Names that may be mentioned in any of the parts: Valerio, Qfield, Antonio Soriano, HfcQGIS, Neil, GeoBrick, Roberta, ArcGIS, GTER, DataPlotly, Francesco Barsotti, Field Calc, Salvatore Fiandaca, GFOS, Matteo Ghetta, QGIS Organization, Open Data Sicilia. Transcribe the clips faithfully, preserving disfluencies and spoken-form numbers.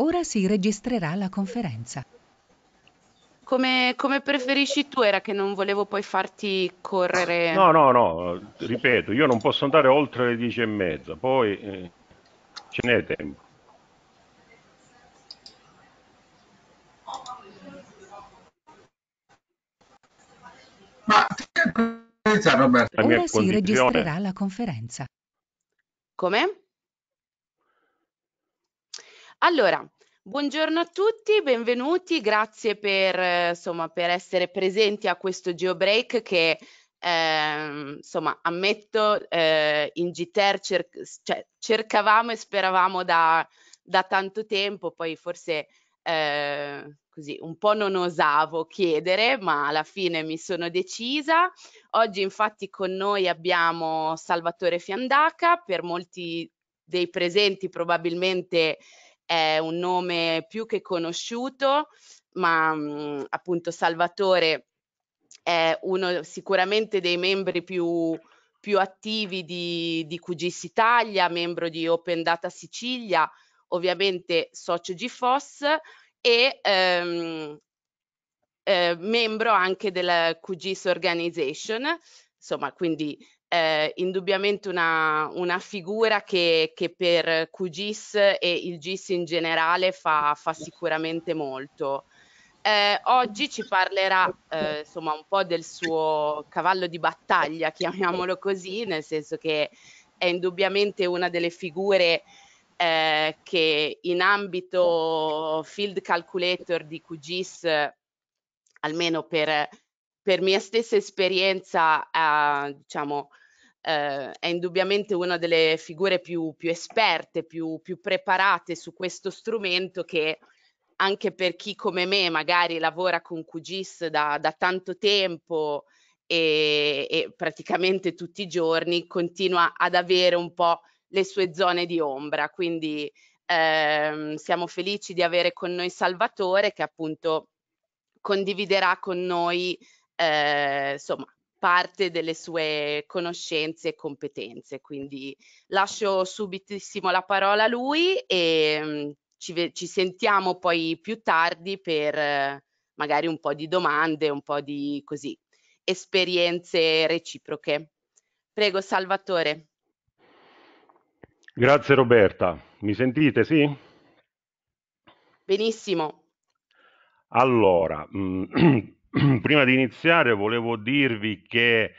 Ora si registrerà la conferenza. Come, come preferisci tu, era che non volevo poi farti correre... No, no, no, ripeto, io non posso andare oltre le dieci e mezza, poi eh, ce n'è tempo. Ma pensa, Roberta, ora si registrerà la conferenza. Come? Allora, buongiorno a tutti, benvenuti, grazie per, insomma, per essere presenti a questo GeoBreak che eh, insomma, ammetto eh, in G T E R cer cioè, cercavamo e speravamo da, da tanto tempo, poi forse eh, così, un po' non osavo chiedere, ma alla fine mi sono decisa. Oggi infatti con noi abbiamo Salvatore Fiandaca, per molti dei presenti probabilmente è un nome più che conosciuto, ma mh, appunto Salvatore è uno sicuramente dei membri più, più attivi di, di Q G I S Italia, membro di Open Data Sicilia, ovviamente socio G F O S, e ehm, eh, membro anche della Q G I S Organization, insomma, quindi eh, indubbiamente una, una figura che, che per Q G I S e il G I S in generale fa, fa sicuramente molto. Eh, oggi ci parlerà eh, insomma un po' del suo cavallo di battaglia, chiamiamolo così, nel senso che è indubbiamente una delle figure Eh, che in ambito field calculator di Q G I S, eh, almeno per, per mia stessa esperienza, eh, diciamo, eh, è indubbiamente una delle figure più, più esperte, più, più preparate su questo strumento che anche per chi come me magari lavora con Q G I S da, da tanto tempo e, e praticamente tutti i giorni continua ad avere un po' le sue zone di ombra, quindi ehm, siamo felici di avere con noi Salvatore che appunto condividerà con noi eh, insomma parte delle sue conoscenze e competenze, quindi lascio subitissimo la parola a lui e mh, ci, ci sentiamo poi più tardi per eh, magari un po' di domande, un po' di così esperienze reciproche. Prego Salvatore. Grazie Roberta, mi sentite, sì? Benissimo. Allora, mh, prima di iniziare volevo dirvi che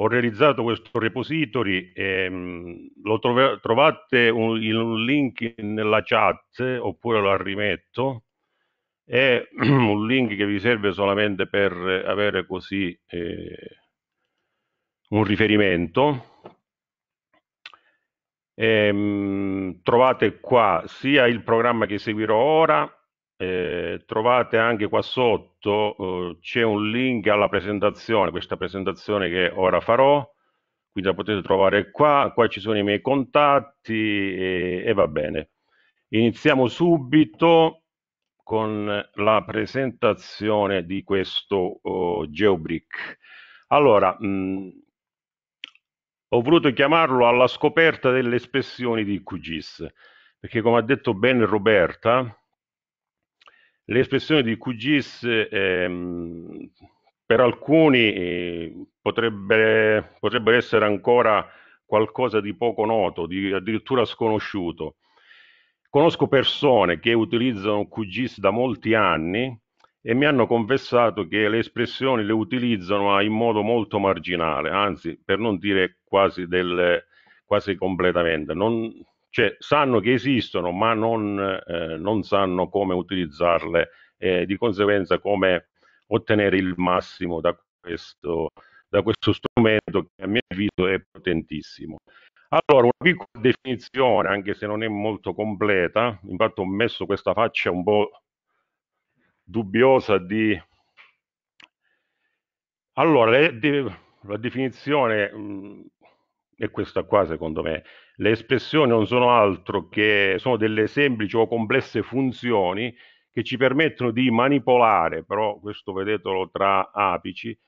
ho realizzato questo repository, e, mh, lo trov- trovate un, in un link nella chat, oppure lo rimetto, è un link che vi serve solamente per avere così eh, un riferimento. Ehm, trovate qua sia il programma che seguirò ora, eh, trovate anche qua sotto eh, c'è un link alla presentazione, questa presentazione che ora farò, quindi la potete trovare qua, qua ci sono i miei contatti e, e va bene. Iniziamo subito con la presentazione di questo oh, GeoBrick. Allora, mh, ho voluto chiamarlo alla scoperta delle espressioni di Q G I S, perché come ha detto bene Roberta, le espressioni di Q G I S ehm, per alcuni eh, potrebbe, potrebbe essere ancora qualcosa di poco noto, di, addirittura sconosciuto. Conosco persone che utilizzano Q G I S da molti anni e mi hanno confessato che le espressioni le utilizzano in modo molto marginale, anzi per non dire quasi, del, quasi completamente. Non, cioè, sanno che esistono ma non, eh, non sanno come utilizzarle e eh, di conseguenza come ottenere il massimo da questo, da questo strumento che a mio avviso è potentissimo. Allora, una piccola definizione, anche se non è molto completa, infatti ho messo questa faccia un po' dubbiosa di... Allora, le, de, la definizione mh, è questa qua secondo me. Le espressioni non sono altro che sono delle semplici o complesse funzioni che ci permettono di manipolare, però questo vedetelo tra apici,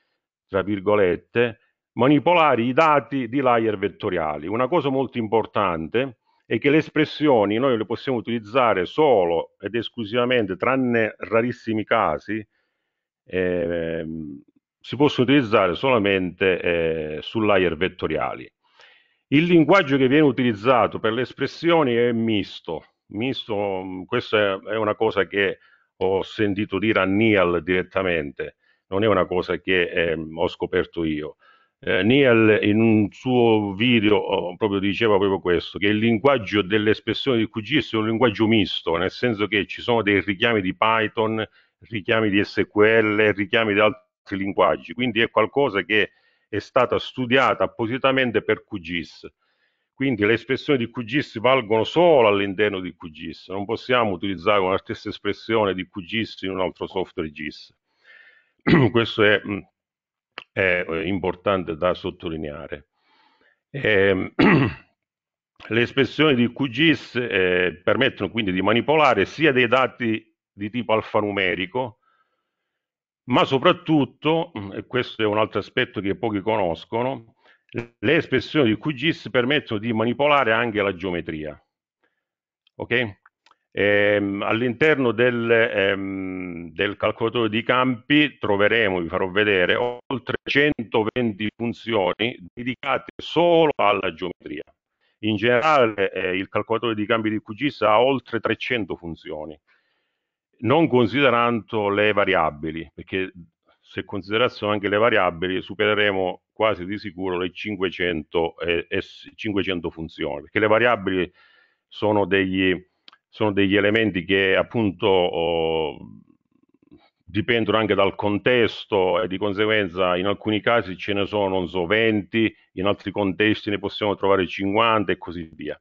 tra virgolette, manipolare i dati di layer vettoriali. Una cosa molto importante è che le espressioni noi le possiamo utilizzare solo ed esclusivamente, tranne rarissimi casi, eh, si possono utilizzare solamente eh, su layer vettoriali. Il linguaggio che viene utilizzato per le espressioni è misto. Misto, questa è una cosa che ho sentito dire a Neil direttamente, non è una cosa che eh, ho scoperto io. Eh, Neil in un suo video oh, proprio diceva proprio questo, che il linguaggio delle espressioni di Q G I S è un linguaggio misto, nel senso che ci sono dei richiami di Python, richiami di S Q L, richiami di altri linguaggi, quindi è qualcosa che è stata studiata appositamente per Q G I S. Quindi le espressioni di Q G I S valgono solo all'interno di Q G I S, non possiamo utilizzare una stessa espressione di Q G I S in un altro software G I S. Questo è è importante da sottolineare. Eh, le espressioni di Q G I S eh, permettono quindi di manipolare sia dei dati di tipo alfanumerico, ma soprattutto, e questo è un altro aspetto che pochi conoscono, le espressioni di Q G I S permettono di manipolare anche la geometria. Ok? Eh, all'interno del, ehm, del calcolatore di campi troveremo, vi farò vedere, oltre centoventi funzioni dedicate solo alla geometria. In generale eh, il calcolatore di campi di Q G I S ha oltre trecento funzioni, non considerando le variabili, perché se considerassimo anche le variabili supereremo quasi di sicuro le cinquecento funzioni, perché le variabili sono degli sono degli elementi che appunto oh, dipendono anche dal contesto e di conseguenza in alcuni casi ce ne sono, non so, venti, in altri contesti ne possiamo trovare cinquanta e così via.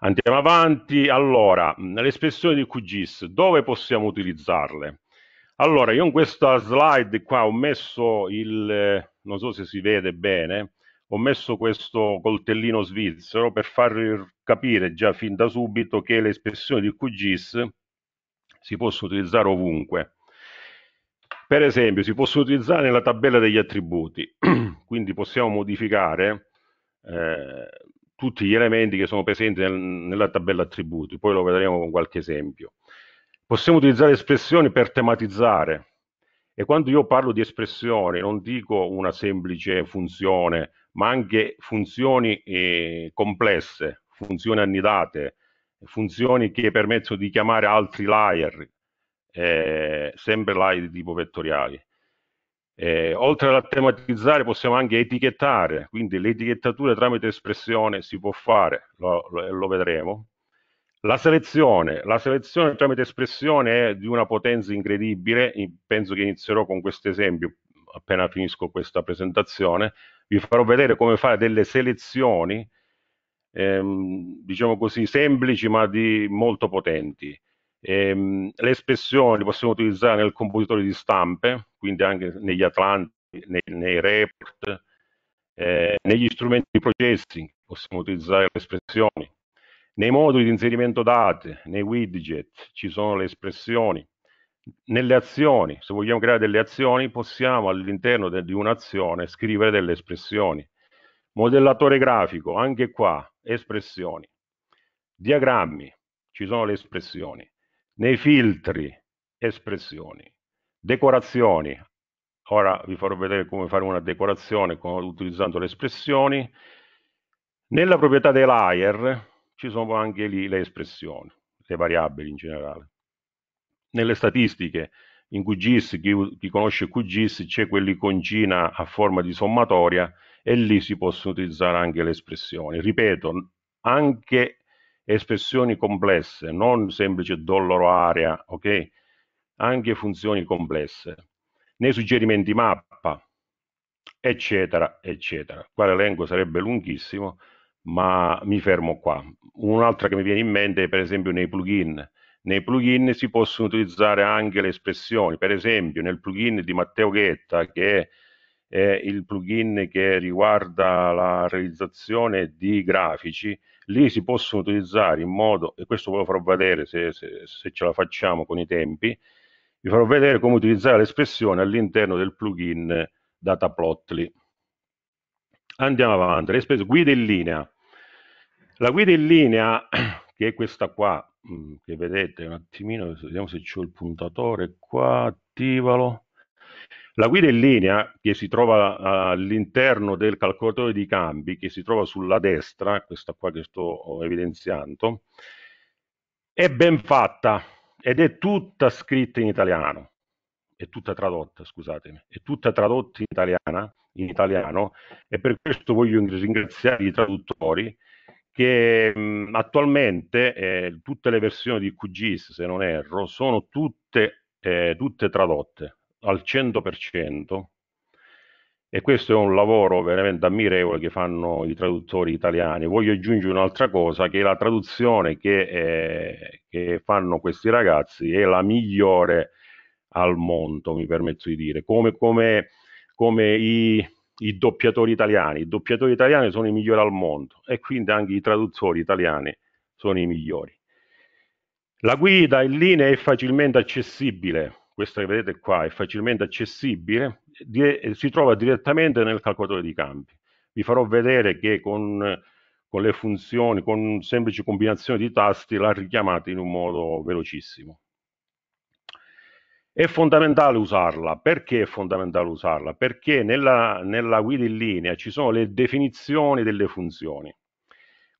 Andiamo avanti, allora, le espressioni di Q G I S, dove possiamo utilizzarle? Allora, io in questa slide qua ho messo il, non so se si vede bene, ho messo questo coltellino svizzero per farvi capire già fin da subito che le espressioni di Q G I S si possono utilizzare ovunque. Per esempio, si possono utilizzare nella tabella degli attributi, quindi possiamo modificare eh, tutti gli elementi che sono presenti nel, nella tabella attributi, poi lo vedremo con qualche esempio. Possiamo utilizzare espressioni per tematizzare, e quando io parlo di espressioni non dico una semplice funzione, ma anche funzioni eh, complesse, funzioni annidate, funzioni che permettono di chiamare altri layer, eh, sempre layer di tipo vettoriali. Eh, oltre a tematizzare possiamo anche etichettare, quindi l'etichettatura tramite espressione si può fare, lo, lo, lo vedremo. La selezione, la selezione tramite espressione è di una potenza incredibile, penso che inizierò con questo esempio appena finisco questa presentazione. Vi farò vedere come fare delle selezioni, ehm, diciamo così, semplici ma di molto potenti. Ehm, le espressioni le possiamo utilizzare nel compositore di stampe, quindi anche negli atlanti, nei, nei report, eh, negli strumenti di processing possiamo utilizzare le espressioni, nei moduli di inserimento date, nei widget ci sono le espressioni. Nelle azioni, se vogliamo creare delle azioni, possiamo all'interno di un'azione scrivere delle espressioni. Modellatore grafico, anche qua, espressioni. Diagrammi, ci sono le espressioni. Nei filtri, espressioni. Decorazioni, ora vi farò vedere come fare una decorazione con, utilizzando le espressioni. Nella proprietà dei layer ci sono anche lì le espressioni, le variabili in generale. Nelle statistiche, in Q G I S, chi, chi conosce Q G I S, c'è quell'iconcina a forma di sommatoria e lì si possono utilizzare anche le espressioni. Ripeto, anche espressioni complesse, non semplice dollaro area, ok? Anche funzioni complesse. Nei suggerimenti mappa, eccetera, eccetera. Qua l'elenco sarebbe lunghissimo, ma mi fermo qua. Un'altra che mi viene in mente è per esempio nei plugin. Nei plugin si possono utilizzare anche le espressioni, per esempio nel plugin di Matteo Ghetta, che è il plugin che riguarda la realizzazione di grafici, lì si possono utilizzare in modo, e questo ve lo farò vedere se, se, se ce la facciamo con i tempi, vi farò vedere come utilizzare l'espressione all'interno del plugin DataPlotly. Andiamo avanti, guida in linea. La guida in linea, che è questa qua, che vedete un attimino, vediamo se c'ho il puntatore qua, attivalo. La guida in linea che si trova all'interno del calcolatore di cambi, che si trova sulla destra, questa qua che sto evidenziando, è ben fatta ed è tutta scritta in italiano, è tutta tradotta, scusatemi, è tutta tradotta in, italiana, in italiano e per questo voglio ringraziare i traduttori che mh, attualmente eh, tutte le versioni di Q G I S, se non erro, sono tutte, eh, tutte tradotte al cento per cento e questo è un lavoro veramente ammirevole che fanno i traduttori italiani. Voglio aggiungere un'altra cosa, che la traduzione che, eh, che fanno questi ragazzi è la migliore al mondo, mi permetto di dire, come, come, come i, i doppiatori italiani. I doppiatori italiani sono i migliori al mondo e quindi anche i traduttori italiani sono i migliori. La guida in linea è facilmente accessibile, questa che vedete qua è facilmente accessibile, si trova direttamente nel calcolatore di campi. Vi farò vedere che con, con le funzioni, con semplici combinazioni di tasti, l'ha richiamata in un modo velocissimo. È fondamentale usarla. Perché è fondamentale usarla? Perché nella, nella guida in linea ci sono le definizioni delle funzioni.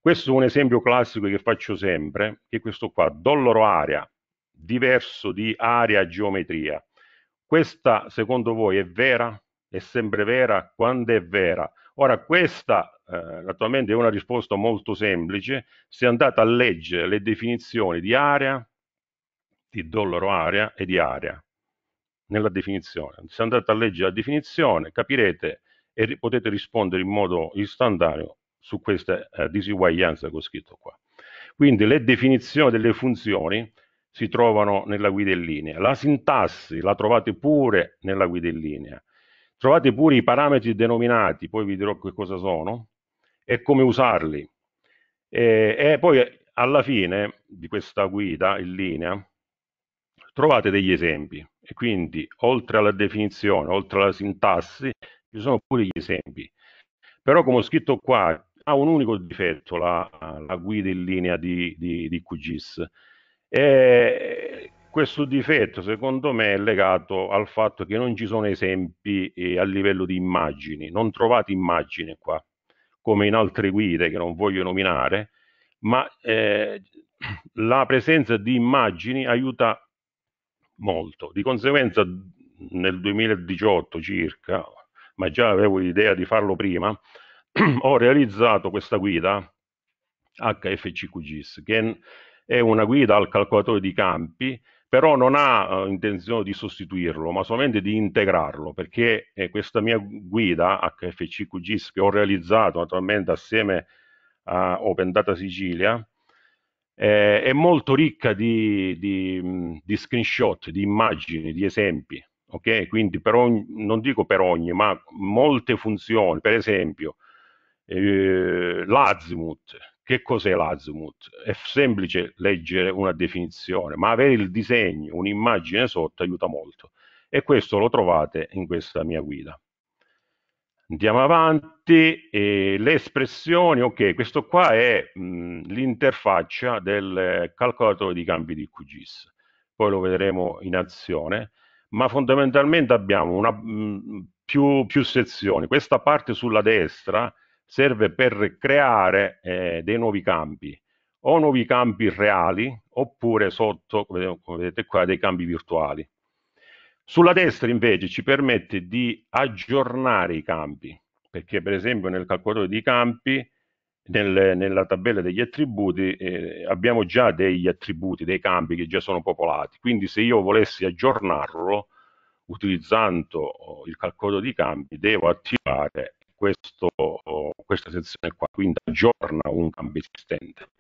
Questo è un esempio classico che faccio sempre, che è questo qua, dollaro area, diverso di area geometria. Questa, secondo voi, è vera? È sempre vera? Quando è vera? Ora, questa eh, naturalmente è una risposta molto semplice. Se andate a leggere le definizioni di area, di dollaro area e di area nella definizione, se andate a leggere la definizione capirete e potete rispondere in modo istantaneo su questa eh, disuguaglianza che ho scritto qua. Quindi le definizioni delle funzioni si trovano nella guida in linea, la sintassi la trovate pure nella guida in linea, trovate pure i parametri denominati, poi vi dirò che cosa sono e come usarli, e, e poi alla fine di questa guida in linea trovate degli esempi e quindi oltre alla definizione, oltre alla sintassi, ci sono pure gli esempi. Però come ho scritto qua, ha un unico difetto la, la guida in linea di, di, di Q G I S, e questo difetto secondo me è legato al fatto che non ci sono esempi a livello di immagini, non trovate immagini qua, come in altre guide che non voglio nominare, ma eh, la presenza di immagini aiuta molto. Di conseguenza nel duemiladiciotto circa, ma già avevo l'idea di farlo prima, ho realizzato questa guida H F C Q G I S, che è una guida al calcolatore di campi, però non ha eh, intenzione di sostituirlo, ma solamente di integrarlo, perché eh, questa mia guida H F C Q G I S che ho realizzato naturalmente assieme a Open Data Sicilia Eh, è molto ricca di, di, di screenshot, di immagini, di esempi, ok? Quindi per ogni, non dico per ogni, ma molte funzioni, per esempio eh, l'azimut, che cos'è l'azimut? È semplice leggere una definizione, ma avere il disegno, un'immagine sotto aiuta molto e questo lo trovate in questa mia guida. Andiamo avanti, e le espressioni, ok, questo qua è l'interfaccia del calcolatore di campi di Q G I S, poi lo vedremo in azione, ma fondamentalmente abbiamo una, mh, più, più sezioni. Questa parte sulla destra serve per creare eh, dei nuovi campi, o nuovi campi reali, oppure sotto, come vedete qua, dei campi virtuali. Sulla destra invece ci permette di aggiornare i campi, perché per esempio nel calcolatore di campi, nel, nella tabella degli attributi, eh, abbiamo già degli attributi, dei campi che già sono popolati, quindi se io volessi aggiornarlo utilizzando il calcolatore di campi devo attivare questo, questa sezione qua, quindi aggiorna un campo esistente.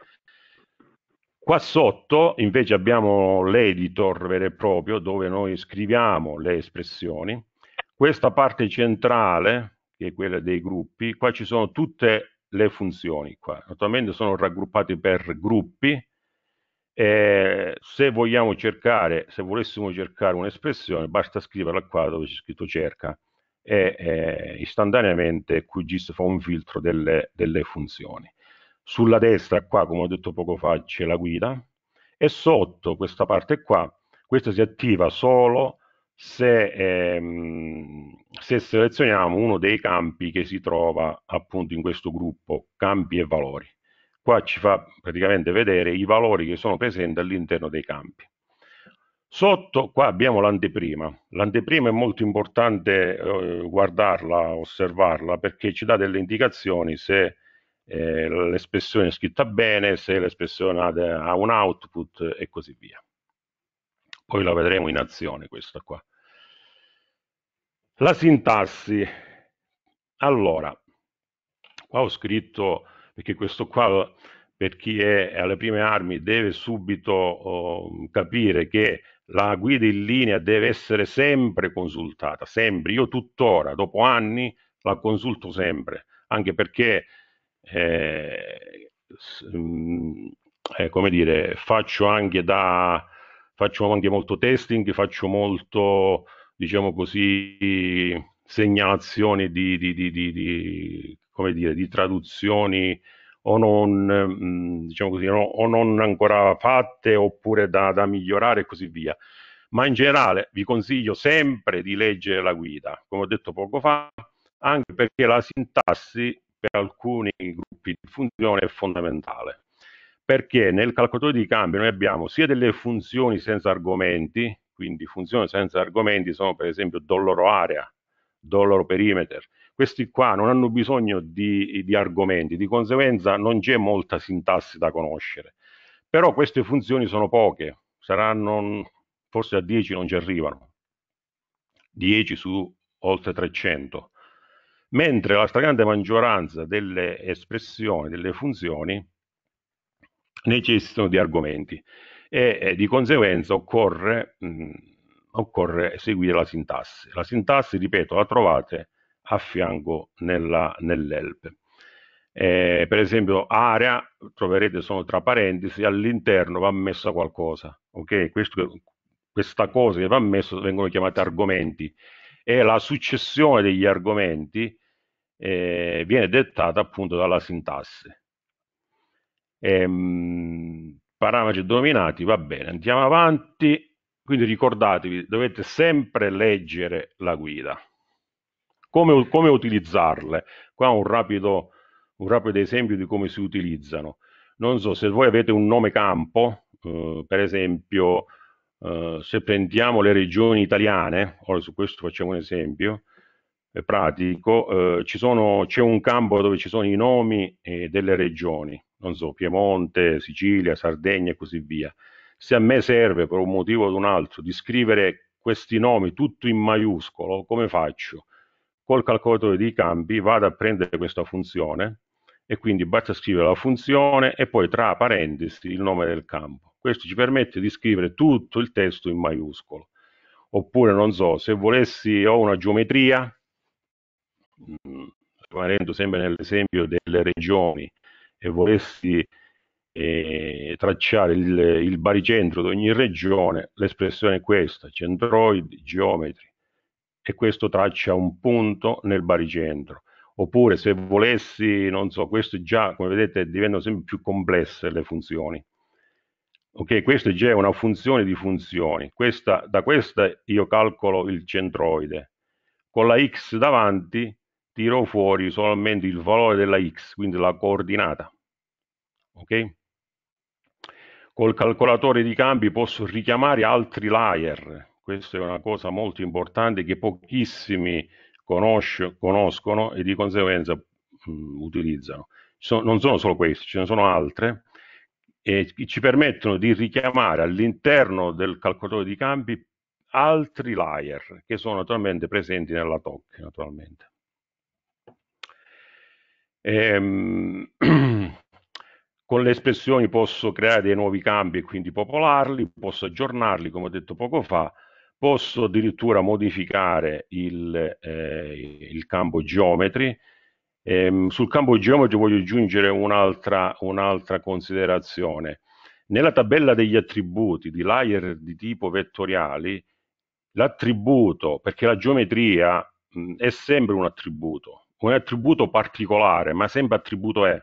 Qua sotto invece abbiamo l'editor vero e proprio, dove noi scriviamo le espressioni. Questa parte centrale, che è quella dei gruppi, qua ci sono tutte le funzioni, qua. Naturalmente sono raggruppate per gruppi. E se vogliamo cercare, se volessimo cercare un'espressione, basta scriverla qua dove c'è scritto cerca e, e istantaneamente Q G I S fa un filtro delle, delle funzioni. Sulla destra qua, come ho detto poco fa, c'è la guida, e sotto questa parte qua, questa si attiva solo se, ehm, se selezioniamo uno dei campi che si trova appunto in questo gruppo, campi e valori. Qua ci fa praticamente vedere i valori che sono presenti all'interno dei campi. Sotto qua abbiamo l'anteprima. L'anteprima è molto importante eh, guardarla, osservarla, perché ci dà delle indicazioni se eh, l'espressione è scritta bene, se l'espressione ha, ha un output e così via. Poi la vedremo in azione questa qua. La sintassi. Allora, qua ho scritto, perché questo qua per chi è alle prime armi deve subito oh, capire che la guida in linea deve essere sempre consultata, sempre. Io tuttora, dopo anni, la consulto sempre, anche perché eh, eh, come dire, faccio anche da... Faccio anche molto testing, faccio molto, diciamo così, segnalazioni di, di, di, di, di, come dire, di traduzioni o non, diciamo così, no, o non ancora fatte oppure da, da migliorare e così via. Ma in generale vi consiglio sempre di leggere la guida, come ho detto poco fa, anche perché la sintassi per alcuni gruppi di funzione è fondamentale. Perché nel calcolatore di campi noi abbiamo sia delle funzioni senza argomenti, quindi funzioni senza argomenti sono per esempio dollaro area, dollaro perimeter, questi qua non hanno bisogno di, di argomenti, di conseguenza non c'è molta sintassi da conoscere, però queste funzioni sono poche, saranno forse a dieci, non ci arrivano, dieci su oltre trecento, mentre la stragrande maggioranza delle espressioni, delle funzioni, necessitano di argomenti e eh, di conseguenza occorre, mh, occorre seguire la sintassi. La sintassi, ripeto, la trovate a fianco nell'help. Eh, per esempio area, troverete solo tra parentesi, all'interno va messa qualcosa. Okay? Questo, questa cosa che va messa vengono chiamate argomenti e la successione degli argomenti eh, viene dettata appunto dalla sintassi. Ehm, parametri dominati, va bene, andiamo avanti. Quindi ricordatevi, dovete sempre leggere la guida, come, come utilizzarle. Qua un rapido, un rapido esempio di come si utilizzano. Non so se voi avete un nome campo, eh, per esempio eh, se prendiamo le regioni italiane, ora su questo facciamo un esempio pratico, eh, ci sono, c'è un campo dove ci sono i nomi eh, delle regioni, non so, Piemonte, Sicilia, Sardegna e così via. Se a me serve per un motivo o ad un altro di scrivere questi nomi tutto in maiuscolo, come faccio? Col calcolatore dei campi vado a prendere questa funzione e quindi basta scrivere la funzione e poi tra parentesi il nome del campo. Questo ci permette di scrivere tutto il testo in maiuscolo. Oppure, non so, se volessi, ho una geometria, rimanendo sempre nell'esempio delle regioni, e volessi eh, tracciare il, il baricentro di ogni regione, l'espressione è questa, centroid, geometri, e questo traccia un punto nel baricentro. Oppure se volessi, non so, questo già, come vedete, diventano sempre più complesse le funzioni. Ok, questa è già una funzione di funzioni, questa, da questa io calcolo il centroide, con la x davanti tiro fuori solamente il valore della x, quindi la coordinata. Ok? Col calcolatore di campi posso richiamare altri layer, questa è una cosa molto importante che pochissimi conosce, conoscono e di conseguenza mh, utilizzano. So, non sono solo questi, ce ne sono altre, e ci permettono di richiamare all'interno del calcolatore di campi altri layer che sono attualmente presenti nella T O C, naturalmente. Ehm, con le espressioni posso creare dei nuovi campi e quindi popolarli, posso aggiornarli come ho detto poco fa, posso addirittura modificare il, eh, il campo geometri. Ehm, sul campo geometri voglio aggiungere un'altra un'altra considerazione. Nella tabella degli attributi di layer di tipo vettoriali, l'attributo, perché la geometria mh, è sempre un attributo, un attributo particolare, ma sempre attributo è.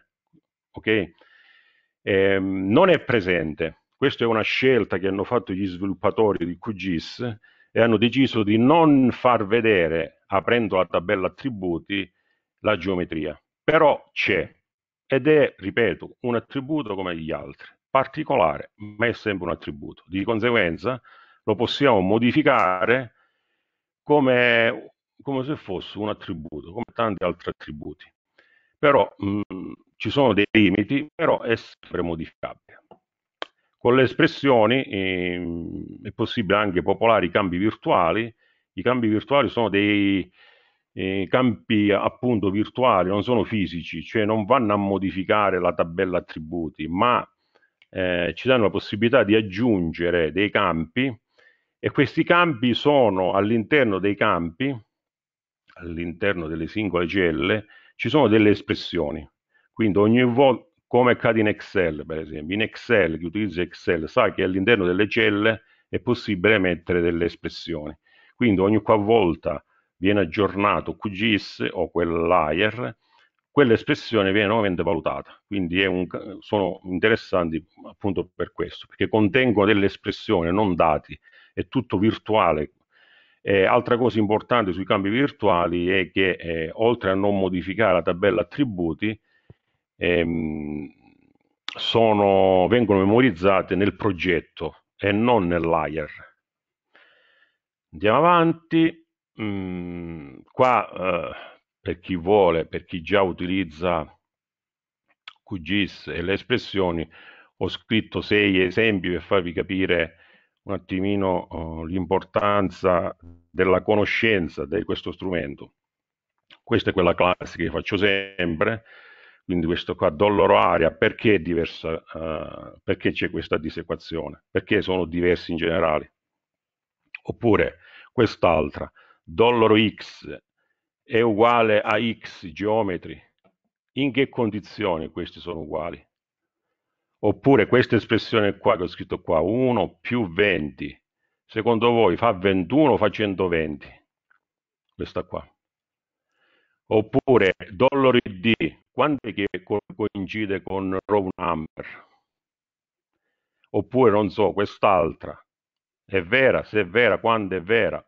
ok? Eh, non è presente. Questa è una scelta che hanno fatto gli sviluppatori di Q G I S e hanno deciso di non far vedere, aprendo la tabella attributi, la geometria. Però c'è, ed è, ripeto, un attributo come gli altri, particolare, ma è sempre un attributo. Di conseguenza lo possiamo modificare come, come se fosse un attributo, come tanti altri attributi. Però mh, ci sono dei limiti, però è sempre modificabile. Con le espressioni eh, è possibile anche popolare i campi virtuali. I campi virtuali sono dei eh, campi appunto virtuali, non sono fisici, cioè non vanno a modificare la tabella attributi, ma eh, ci danno la possibilità di aggiungere dei campi, e questi campi sono all'interno dei campi, all'interno delle singole celle, ci sono delle espressioni, quindi ogni volta, come accade in Excel per esempio, in Excel, chi utilizza Excel sa che all'interno delle celle è possibile mettere delle espressioni, quindi ogni qualvolta viene aggiornato Q G I S o quel layer, quell'espressione viene nuovamente valutata, quindi è un, sono interessanti appunto per questo, perché contengono delle espressioni, non dati, è tutto virtuale. Eh, altra cosa importante sui campi virtuali è che eh, oltre a non modificare la tabella attributi, ehm, sono, vengono memorizzate nel progetto e non nel layer. Andiamo avanti. Mm, qua eh, per chi vuole, per chi già utilizza Q G I S e le espressioni, ho scritto sei esempi per farvi capire un attimino uh, l'importanza della conoscenza di questo strumento. Questa è quella classica che faccio sempre, quindi questo qua, dollaro area, perché è diversa, uh, perché c'è questa disequazione, perché sono diversi in generale. Oppure quest'altra, dollaro x è uguale a x geometri, in che condizioni questi sono uguali? Oppure questa espressione qua che ho scritto qua, uno più venti, secondo voi fa ventuno o fa centoventi? Questa qua. Oppure dollaro id, quanto è che co coincide con row number? Oppure non so, quest'altra è vera, se è vera, quando è vera?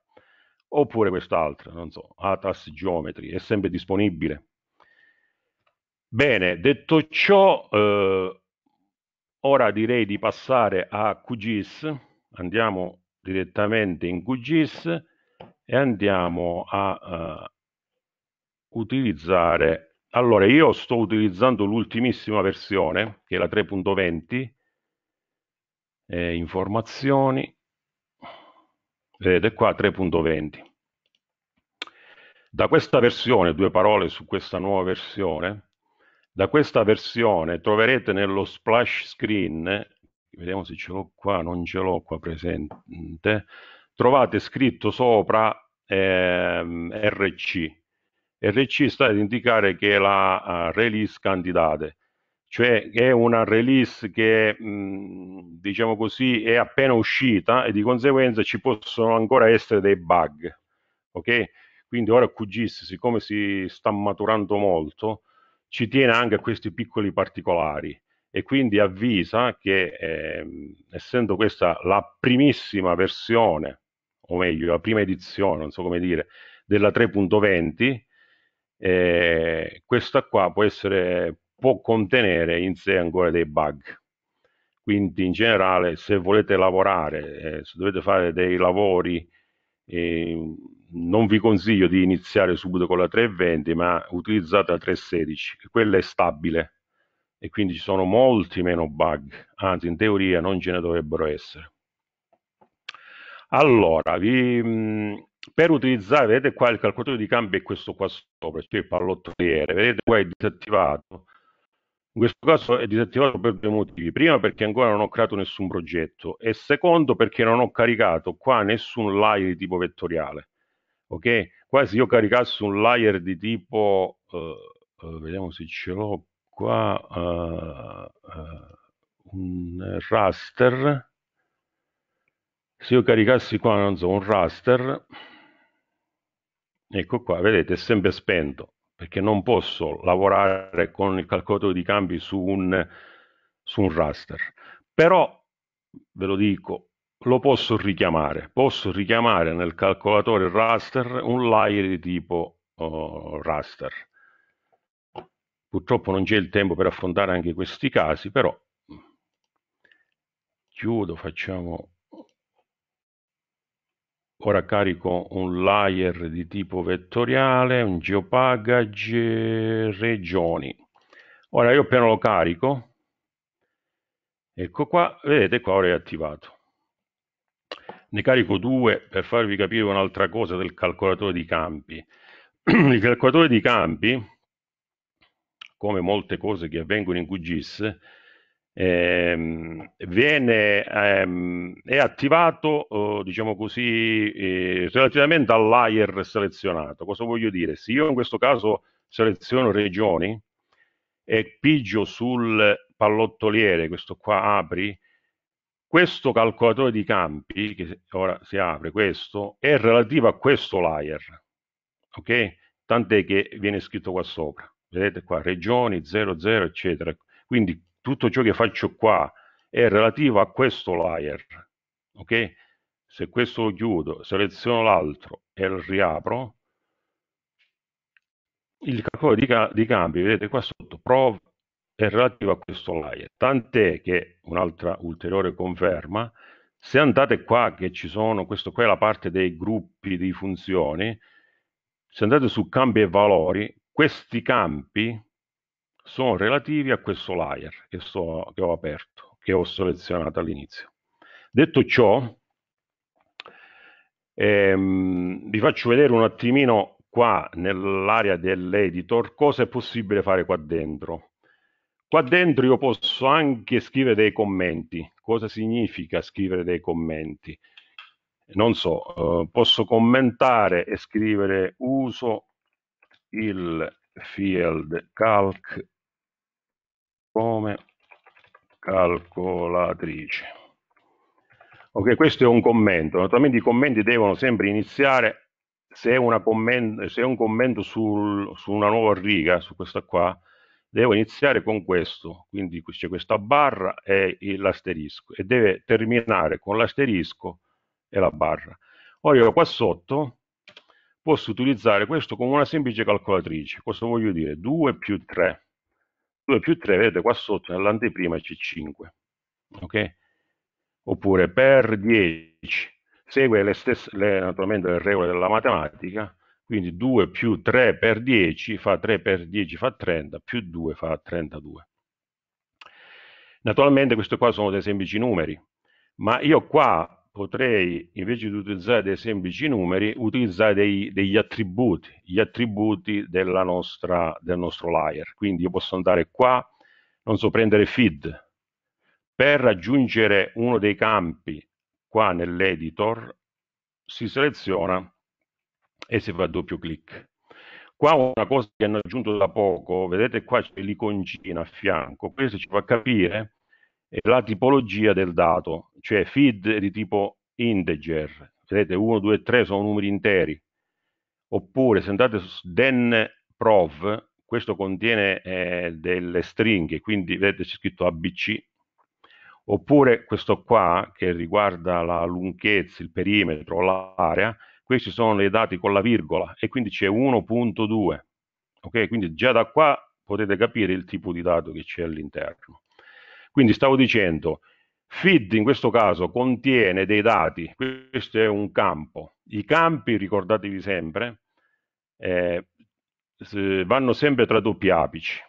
Oppure quest'altra, non so, atas geometry, è sempre disponibile. Bene, detto ciò, eh, ora direi di passare a Q G I S, andiamo direttamente in Q G I S e andiamo a uh, utilizzare, allora io sto utilizzando l'ultimissima versione che è la tre punto venti, eh, informazioni, vedete qua tre punto venti. Da questa versione, due parole su questa nuova versione. Da questa versione troverete nello splash screen, vediamo se ce l'ho qua, non ce l'ho qua presente, trovate scritto sopra ehm, R C. R C sta ad indicare che è la uh, release candidate, cioè è una release che, mh, diciamo così, è appena uscita e di conseguenza ci possono ancora essere dei bug, ok? Quindi ora Q G I S, siccome si sta maturando molto, ci tiene anche a questi piccoli particolari e quindi avvisa che eh, essendo questa la primissima versione, o meglio la prima edizione, non so come dire, della tre punto venti, eh, questa qua può essere, può contenere in sé ancora dei bug. Quindi in generale se volete lavorare, eh, se dovete fare dei lavori, eh, non vi consiglio di iniziare subito con la tre punto venti, ma utilizzate la tre punto sedici, quella è stabile e quindi ci sono molti meno bug, anzi in teoria non ce ne dovrebbero essere. Allora, vi, per utilizzare, vedete qua il calcolatore di cambi è questo qua sopra, cioè il pallottoliere, vedete qua è disattivato, in questo caso è disattivato per due motivi: prima perché ancora non ho creato nessun progetto e secondo perché non ho caricato qua nessun layer di tipo vettoriale. Ok, qua se io caricassi un layer di tipo, uh, uh, vediamo se ce l'ho qua, uh, uh, un raster, se io caricassi qua, non so, un raster, ecco qua, vedete, è sempre spento, perché non posso lavorare con il calcolatore di cambi su un, su un raster. Però, ve lo dico, lo posso richiamare. Posso richiamare nel calcolatore raster un layer di tipo uh, raster. Purtroppo non c'è il tempo per affrontare anche questi casi, però chiudo, facciamo... Ora carico un layer di tipo vettoriale, un geopackage, regioni. Ora io appena lo carico, ecco qua, vedete qua ora è attivato. Ne carico due per farvi capire un'altra cosa del calcolatore di campi. Il calcolatore di campi, come molte cose che avvengono in Q G I S, Ehm, viene, ehm, è attivato eh, diciamo così eh, relativamente al layer selezionato. Cosa voglio dire? Se io in questo caso seleziono regioni e pigio sul pallottoliere, questo qua apri, questo calcolatore di campi che ora si apre, questo è relativo a questo layer, ok? Tant'è che viene scritto qua sopra, vedete qua, regioni zero zero eccetera. Quindi tutto ciò che faccio qua è relativo a questo layer, ok? Se questo lo chiudo, seleziono l'altro e lo riapro, il calcolatore di, ca di campi, vedete qua sotto, prov è relativo a questo layer. Tant'è che, un'altra ulteriore conferma, se andate qua che ci sono, questo qua è la parte dei gruppi di funzioni, se andate su campi e valori, questi campi sono relativi a questo layer che, so, che ho aperto, che ho selezionato all'inizio. Detto ciò, ehm, vi faccio vedere un attimino qua nell'area dell'editor cosa è possibile fare qua dentro. Qua dentro io posso anche scrivere dei commenti. Cosa significa scrivere dei commenti? Non so, eh, posso commentare e scrivere uso il field calc come calcolatrice, ok? Questo è un commento. Naturalmente i commenti devono sempre iniziare, se è, una comment, se è un commento sul, su una nuova riga, su questa qua, devo iniziare con questo, quindi c'è questa barra e l'asterisco, e deve terminare con l'asterisco e la barra. Ora io qua sotto posso utilizzare questo come una semplice calcolatrice. Cosa voglio dire? due più tre. due più tre, vedete qua sotto, nell'anteprima c'è cinque. Ok? Oppure per dieci. Segue le stesse, le, naturalmente le regole della matematica. Quindi due più tre per dieci fa tre, per dieci fa trenta, più due fa trentadue. Naturalmente questi qua sono dei semplici numeri. Ma io qua potrei, invece di utilizzare dei semplici numeri, utilizzare dei, degli attributi, gli attributi della nostra, del nostro layer. Quindi io posso andare qua, non so, prendere feed. Per aggiungere uno dei campi qua nell'editor, si seleziona e si fa doppio clic. Qua una cosa che hanno aggiunto da poco, vedete qua c'è l'iconcina a fianco, questo ci fa capire la tipologia del dato, cioè feed di tipo integer, vedete uno, due, tre sono numeri interi, oppure se andate su then prov, questo contiene eh, delle stringhe, quindi vedete c'è scritto A B C, oppure questo qua che riguarda la lunghezza, il perimetro, l'area, questi sono i dati con la virgola e quindi c'è uno punto due, ok? Quindi già da qua potete capire il tipo di dato che c'è all'interno. Quindi stavo dicendo, feed in questo caso contiene dei dati, questo è un campo. I campi, ricordatevi sempre, eh, vanno sempre tra doppi apici.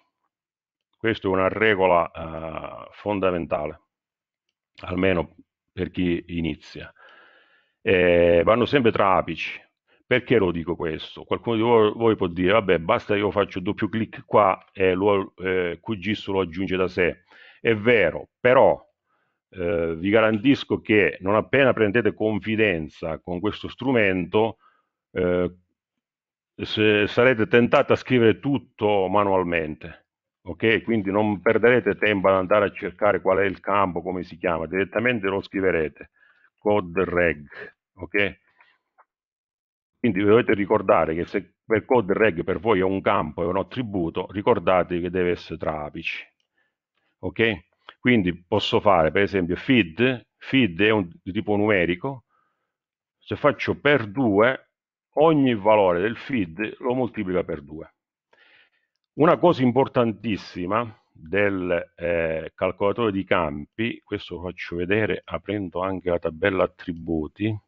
Questa è una regola eh, fondamentale, almeno per chi inizia. Eh, vanno sempre tra apici. Perché lo dico questo? Qualcuno di voi, voi può dire, vabbè, basta io faccio doppio clic qua e lo, eh, Q G I S lo aggiunge da sé. È vero, però eh, vi garantisco che non appena prendete confidenza con questo strumento eh, se, sarete tentati a scrivere tutto manualmente, ok? Quindi non perderete tempo ad andare a cercare qual è il campo, come si chiama, direttamente lo scriverete, code reg, ok? Quindi dovete ricordare che se quel code reg per voi è un campo, è un attributo, ricordatevi che deve essere tra apici. Ok? Quindi posso fare per esempio feed, feed è un, di tipo numerico, se faccio per due, ogni valore del feed lo moltiplica per due. Una cosa importantissima del eh, calcolatore di campi, questo lo faccio vedere aprendo anche la tabella attributi,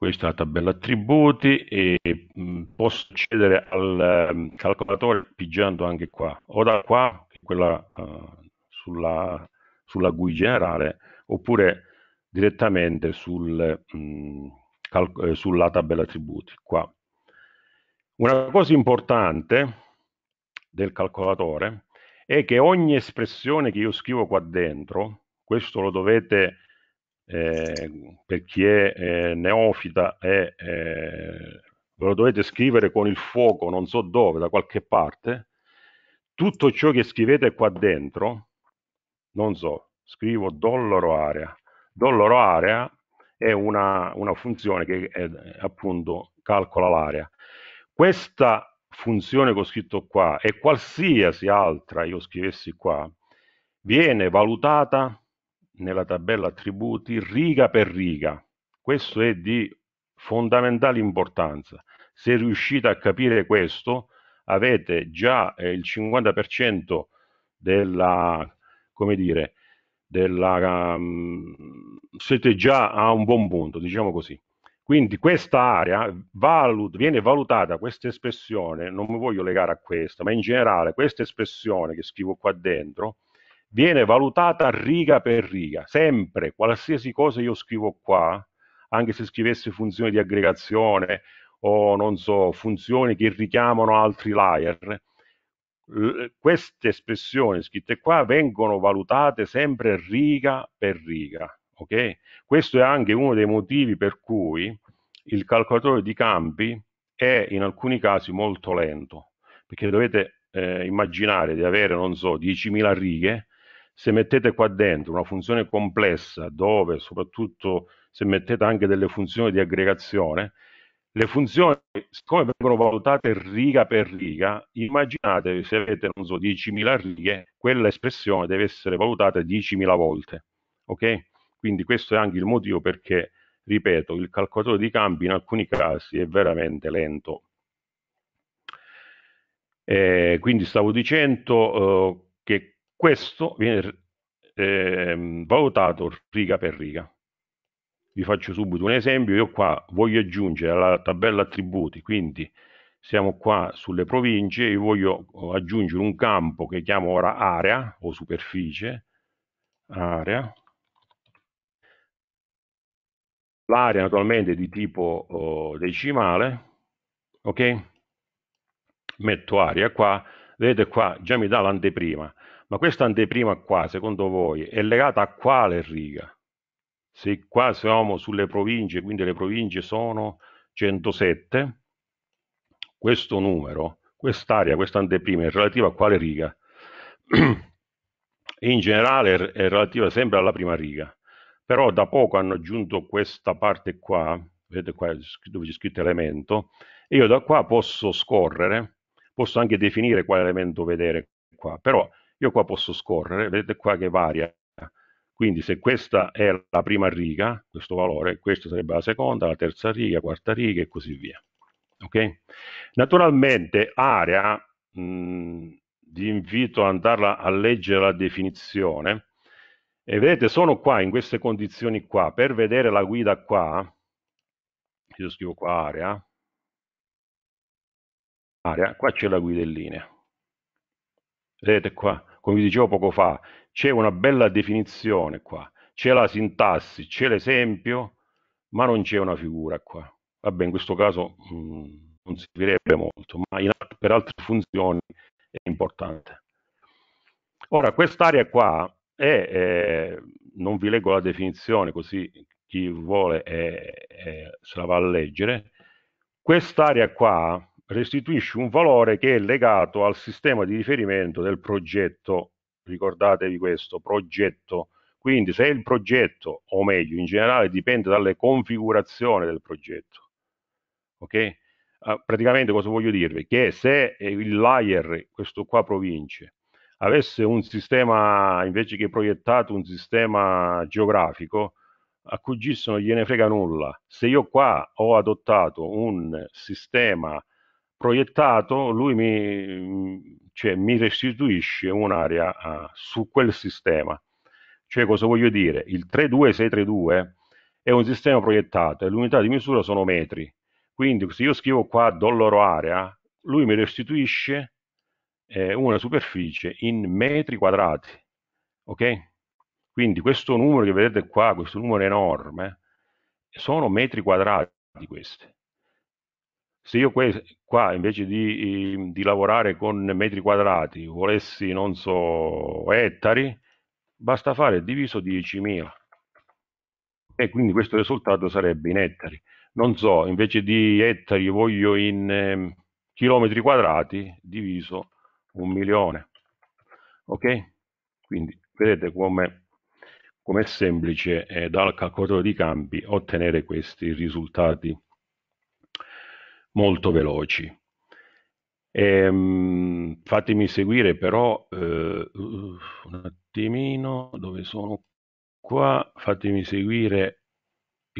questa è la tabella attributi e mh, posso accedere al mh, calcolatore pigiando anche qua, o da qua, quella uh, sulla, sulla G U I generale, oppure direttamente sul, mh, eh, sulla tabella attributi, qua. Una cosa importante del calcolatore è che ogni espressione che io scrivo qua dentro, questo lo dovete... Eh, per chi è eh, neofita eh, eh, ve lo dovete scrivere con il fuoco non so dove, da qualche parte, tutto ciò che scrivete qua dentro, non so, scrivo dollaro area, dollaro area è una, una funzione che è, appunto calcola l'area. Questa funzione che ho scritto qua e qualsiasi altra io scrivessi qua viene valutata nella tabella attributi riga per riga. Questo è di fondamentale importanza. Se riuscite a capire questo avete già eh, il cinquanta per cento della, come dire, della, um, siete già a un buon punto, diciamo così. Quindi questa area valut- viene valutata, questa espressione, non mi voglio legare a questa, ma in generale questa espressione che scrivo qua dentro viene valutata riga per riga, sempre, qualsiasi cosa io scrivo qua, anche se scrivessi funzioni di aggregazione o non so, funzioni che richiamano altri layer, queste espressioni scritte qua vengono valutate sempre riga per riga, ok? Questo è anche uno dei motivi per cui il calcolatore di campi è in alcuni casi molto lento, perché dovete eh, immaginare di avere, non so, diecimila righe. Se mettete qua dentro una funzione complessa, dove soprattutto se mettete anche delle funzioni di aggregazione, le funzioni, siccome vengono valutate riga per riga, immaginate se avete, non so, diecimila righe, quella espressione deve essere valutata diecimila volte, ok? Quindi questo è anche il motivo perché, ripeto, il calcolatore di campi in alcuni casi è veramente lento. Eh, quindi stavo dicendo eh, che questo viene eh, valutato riga per riga. Vi faccio subito un esempio, io qua voglio aggiungere alla tabella attributi, quindi siamo qua sulle province, io voglio aggiungere un campo che chiamo ora area o superficie, area. L'area naturalmente è di tipo oh, decimale, ok? Metto area qua, vedete qua già mi dà l'anteprima. Ma questa anteprima qua, secondo voi, è legata a quale riga? Se qua siamo sulle province, quindi le province sono centosette, questo numero, quest'area, questa anteprima è relativa a quale riga? In generale è relativa sempre alla prima riga, però da poco hanno aggiunto questa parte qua, vedete qua dove c'è scritto elemento, e io da qua posso scorrere, posso anche definire quale elemento vedere qua, però... Io qua posso scorrere, vedete qua che varia, quindi se questa è la prima riga, questo valore, questa sarebbe la seconda, la terza riga, la quarta riga e così via. Okay? Naturalmente area, mh, vi invito ad andarla a leggere la definizione, e vedete sono qua in queste condizioni qua, per vedere la guida qua, io scrivo qua area, area qua c'è la guida in linea. Vedete qua, come vi dicevo poco fa, c'è una bella definizione qua, c'è la sintassi, c'è l'esempio, ma non c'è una figura qua. Vabbè, in questo caso mh, non servirebbe molto, ma in, per altre funzioni è importante. Ora, quest'area qua è, eh, non vi leggo la definizione, così chi vuole eh, eh, se la va a leggere, quest'area qua restituisce un valore che è legato al sistema di riferimento del progetto, ricordatevi questo, progetto, quindi se il progetto, o meglio in generale dipende dalle configurazioni del progetto, ok? Uh, praticamente cosa voglio dirvi? Che se il layer, questo qua province, avesse un sistema, invece che proiettato un sistema geografico, a Q G I S non gliene frega nulla. Se io qua ho adottato un sistema proiettato, lui mi, cioè, mi restituisce un'area uh, su quel sistema. Cioè, cosa voglio dire? Il tre due sei tre due è un sistema proiettato e l'unità di misura sono metri. Quindi se io scrivo qua dollaro area, lui mi restituisce eh, una superficie in metri quadrati. Ok? Quindi questo numero che vedete qua, questo numero enorme, sono metri quadrati di queste. Se io qua invece di, di lavorare con metri quadrati volessi, non so, ettari, basta fare diviso diecimila e quindi questo risultato sarebbe in ettari. Non so, invece di ettari voglio in eh, chilometri quadrati diviso un milione. Ok? Quindi vedete come è semplice eh, dal calcolatore di campi ottenere questi risultati molto veloci. Ehm, fatemi seguire però eh, un attimino, dove sono qua, fatemi seguire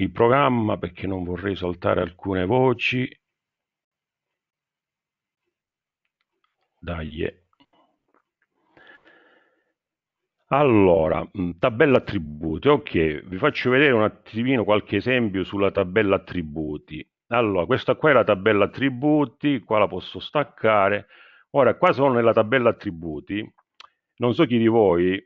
il programma perché non vorrei saltare alcune voci. Dai. Allora, tabella attributi, ok, vi faccio vedere un attimino qualche esempio sulla tabella attributi. Allora, questa qua è la tabella attributi, qua la posso staccare. Ora, qua sono nella tabella attributi, non so chi di voi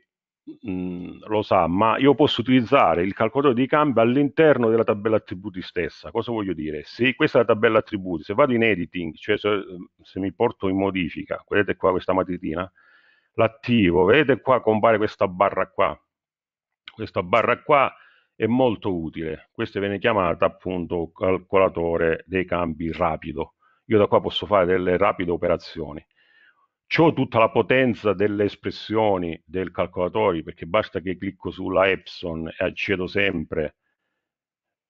mh, lo sa, ma io posso utilizzare il calcolatore di campi all'interno della tabella attributi stessa. Cosa voglio dire? Se questa è la tabella attributi, se vado in editing, cioè se, se mi porto in modifica, vedete qua questa matitina, l'attivo, vedete qua compare questa barra qua, questa barra qua è molto utile, questa viene chiamata appunto calcolatore dei campi rapido. Io da qua posso fare delle rapide operazioni, c'ho tutta la potenza delle espressioni del calcolatore perché basta che clicco sulla Epson e accedo sempre,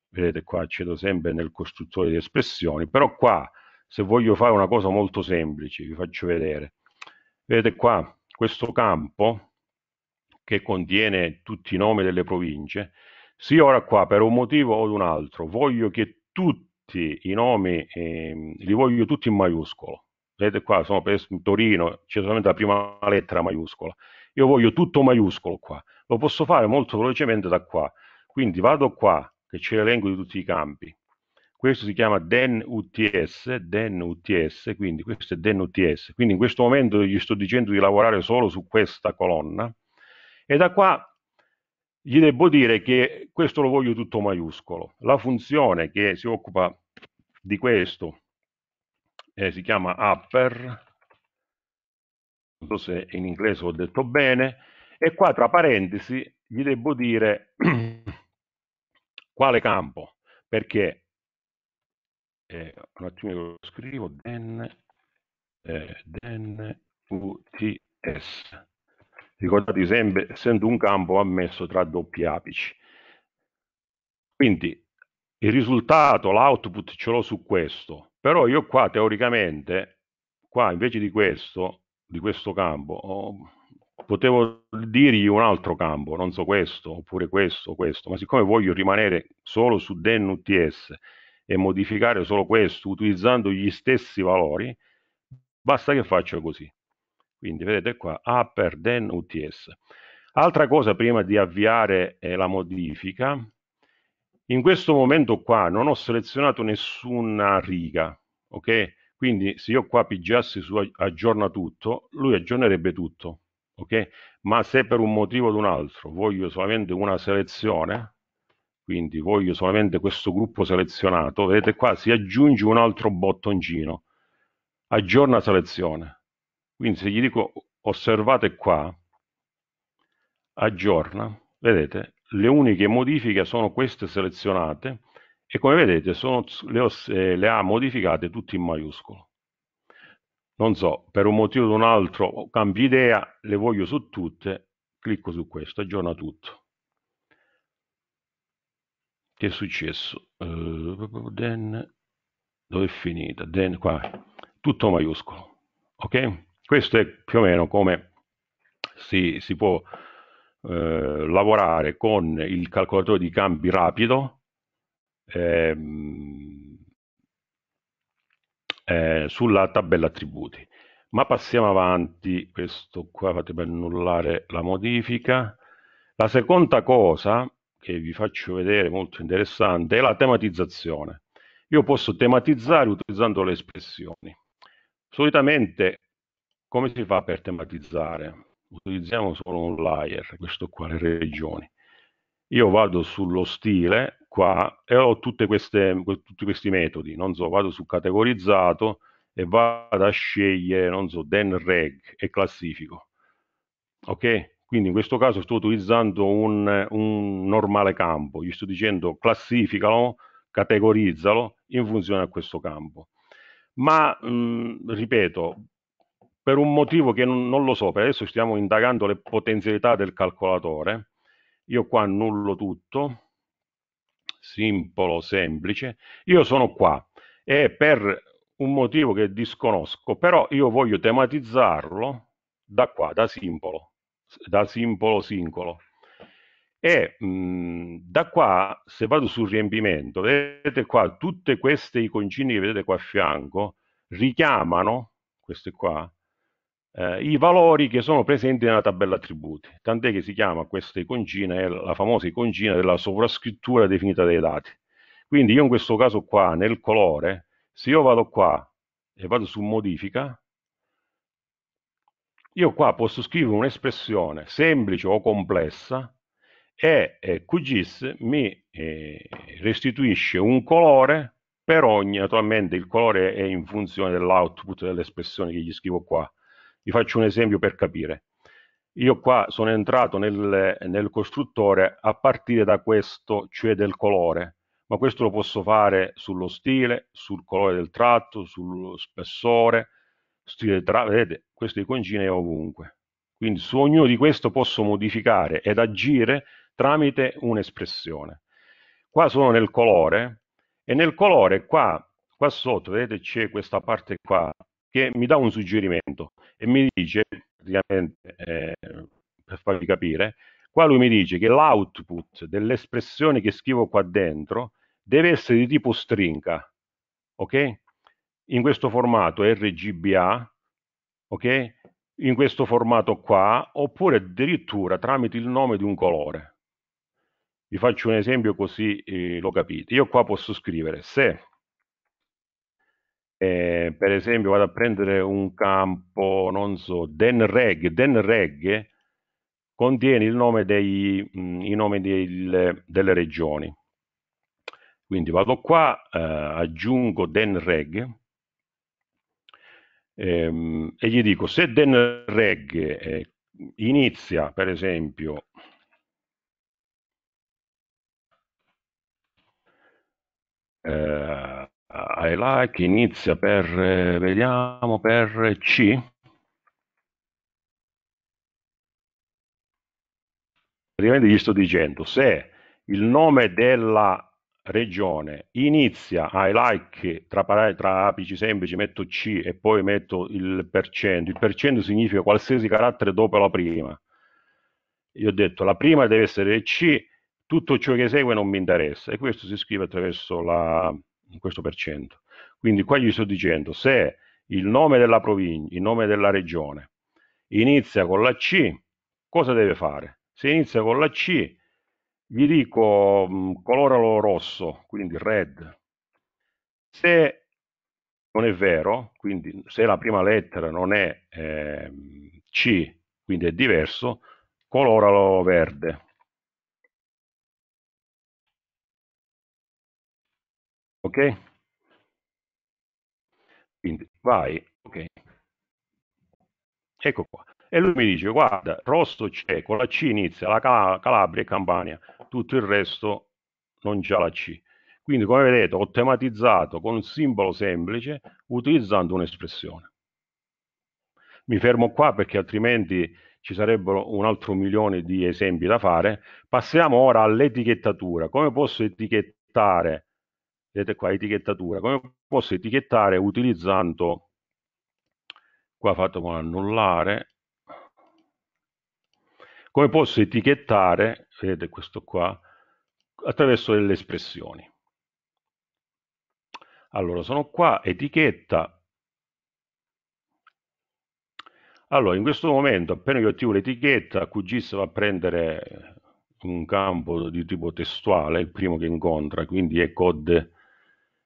vedete qua accedo sempre nel costruttore di espressioni, però qua se voglio fare una cosa molto semplice vi faccio vedere, vedete qua questo campo che contiene tutti i nomi delle province. Se io ora qua per un motivo o un altro voglio che tutti i nomi eh, li voglio tutti in maiuscolo, vedete qua sono per Torino, c'è solamente la prima lettera maiuscola, io voglio tutto maiuscolo qua, lo posso fare molto velocemente da qua, quindi vado qua che c'è l'elenco di tutti i campi, questo si chiama den uts, den uts, quindi questo è den uts, quindi in questo momento gli sto dicendo di lavorare solo su questa colonna e da qua gli devo dire che questo lo voglio tutto maiuscolo. La funzione che si occupa di questo eh, si chiama upper, non so se in inglese ho detto bene, e qua tra parentesi gli devo dire quale campo, perché Eh, un attimo lo scrivo, den, eh, den uts, ricordate sempre, essendo un campo ammesso tra doppi apici, quindi il risultato, l'output ce l'ho su questo, però io qua teoricamente qua invece di questo di questo campo oh, potevo dirgli un altro campo, non so questo oppure questo questo, ma siccome voglio rimanere solo su den uts e modificare solo questo utilizzando gli stessi valori, basta che faccio così. Quindi vedete qua upper then uts. Altra cosa prima di avviare eh, la modifica, in questo momento qua non ho selezionato nessuna riga, ok? Quindi se io qua pigiassi su aggiorna tutto, lui aggiornerebbe tutto, ok? Ma se per un motivo o un altro voglio solamente una selezione, quindi voglio solamente questo gruppo selezionato, vedete qua si aggiunge un altro bottoncino, aggiorna selezione, quindi se gli dico osservate qua, aggiorna, vedete, le uniche modifiche sono queste selezionate e come vedete sono, le, le ha modificate tutte in maiuscolo. Non so, per un motivo o un altro cambio idea, le voglio su tutte, clicco su questo, aggiorna tutto. Che è successo? Uh, then dove è finita? Then, qua, tutto maiuscolo, ok? Questo è più o meno come si, si può eh, lavorare con il calcolatore di cambi rapido ehm, eh, sulla tabella attributi. Ma passiamo avanti, questo qua fatemi annullare la modifica. La seconda cosa che vi faccio vedere molto interessante è la tematizzazione. Io posso tematizzare utilizzando le espressioni. Solitamente come si fa per tematizzare? Utilizziamo solo un layer, questo qua, le regioni. Io vado sullo stile qua e ho tutte queste, tutti questi metodi, non so, vado su categorizzato e vado a scegliere, non so, then reg e classifico, ok? Quindi in questo caso sto utilizzando un, un normale campo, gli sto dicendo classificalo, categorizzalo in funzione a questo campo. Ma mh, ripeto, per un motivo che non, non lo so, per adesso stiamo indagando le potenzialità del calcolatore, io qua annullo tutto, simpolo, semplice, io sono qua e per un motivo che disconosco, però io voglio tematizzarlo da qua, da simbolo, da simbolo singolo. E mh, da qua, se vado sul riempimento, vedete qua tutte queste iconcini che vedete qua a fianco richiamano, queste qua, eh, i valori che sono presenti nella tabella attributi, tant'è che si chiama questa iconcina, è la famosa iconcina della sovrascrittura definita dei dati. Quindi io in questo caso qua, nel colore, se io vado qua e vado su modifica, io qua posso scrivere un'espressione semplice o complessa, e eh, Q G I S mi eh, restituisce un colore per ogni, naturalmente il colore è in funzione dell'output dell'espressione che gli scrivo qua. Vi faccio un esempio per capire. Io qua sono entrato nel, nel costruttore a partire da questo, cioè del colore, ma questo lo posso fare sullo stile, sul colore del tratto, sullo spessore, stile tra, vedete, queste iconcine è ovunque. Quindi su ognuno di questo posso modificare ed agire tramite un'espressione. Qua sono nel colore e nel colore qua, qua sotto vedete c'è questa parte qua che mi dà un suggerimento e mi dice, praticamente eh, per farvi capire, qua lui mi dice che l'output dell'espressione che scrivo qua dentro deve essere di tipo stringa, ok? In questo formato R G B A, ok? In questo formato qua, oppure addirittura tramite il nome di un colore. Vi faccio un esempio così eh, lo capite. Io qua posso scrivere, se eh, per esempio vado a prendere un campo, non so, den reg, den reg contiene il nome dei, mh, i nomi del, delle regioni. Quindi vado qua, eh, aggiungo den reg, Ehm, e gli dico se den reg eh, inizia per esempio eh, I like inizia per eh, vediamo per C, praticamente gli sto dicendo se il nome della regione inizia I like tra, tra apici semplici metto C e poi metto il percento, il percento significa qualsiasi carattere dopo la prima, io ho detto la prima deve essere C, tutto ciò che segue non mi interessa e questo si scrive attraverso la, questo percento. Quindi qua gli sto dicendo se il nome della provincia, il nome della regione inizia con la C, cosa deve fare? Se inizia con la C gli dico mh, coloralo rosso, quindi red. Se non è vero, quindi se la prima lettera non è eh, C, quindi è diverso, coloralo verde. Ok? Quindi vai, ok. Ecco qua. E lui mi dice, guarda, rosso c'è, con la C inizia, la Cal Calabria e Campania, tutto il resto non c'ha la C. Quindi come vedete ho tematizzato con un simbolo semplice utilizzando un'espressione. Mi fermo qua perché altrimenti ci sarebbero un altro milione di esempi da fare. Passiamo ora all'etichettatura. Come posso etichettare vedete qua etichettatura, come posso etichettare utilizzando, qua fatto con annullare, come posso etichettare, vedete questo qua, attraverso delle espressioni. Allora sono qua, etichetta. Allora in questo momento appena io attivo l'etichetta, Q G I S va a prendere un campo di tipo testuale, il primo che incontra, quindi è code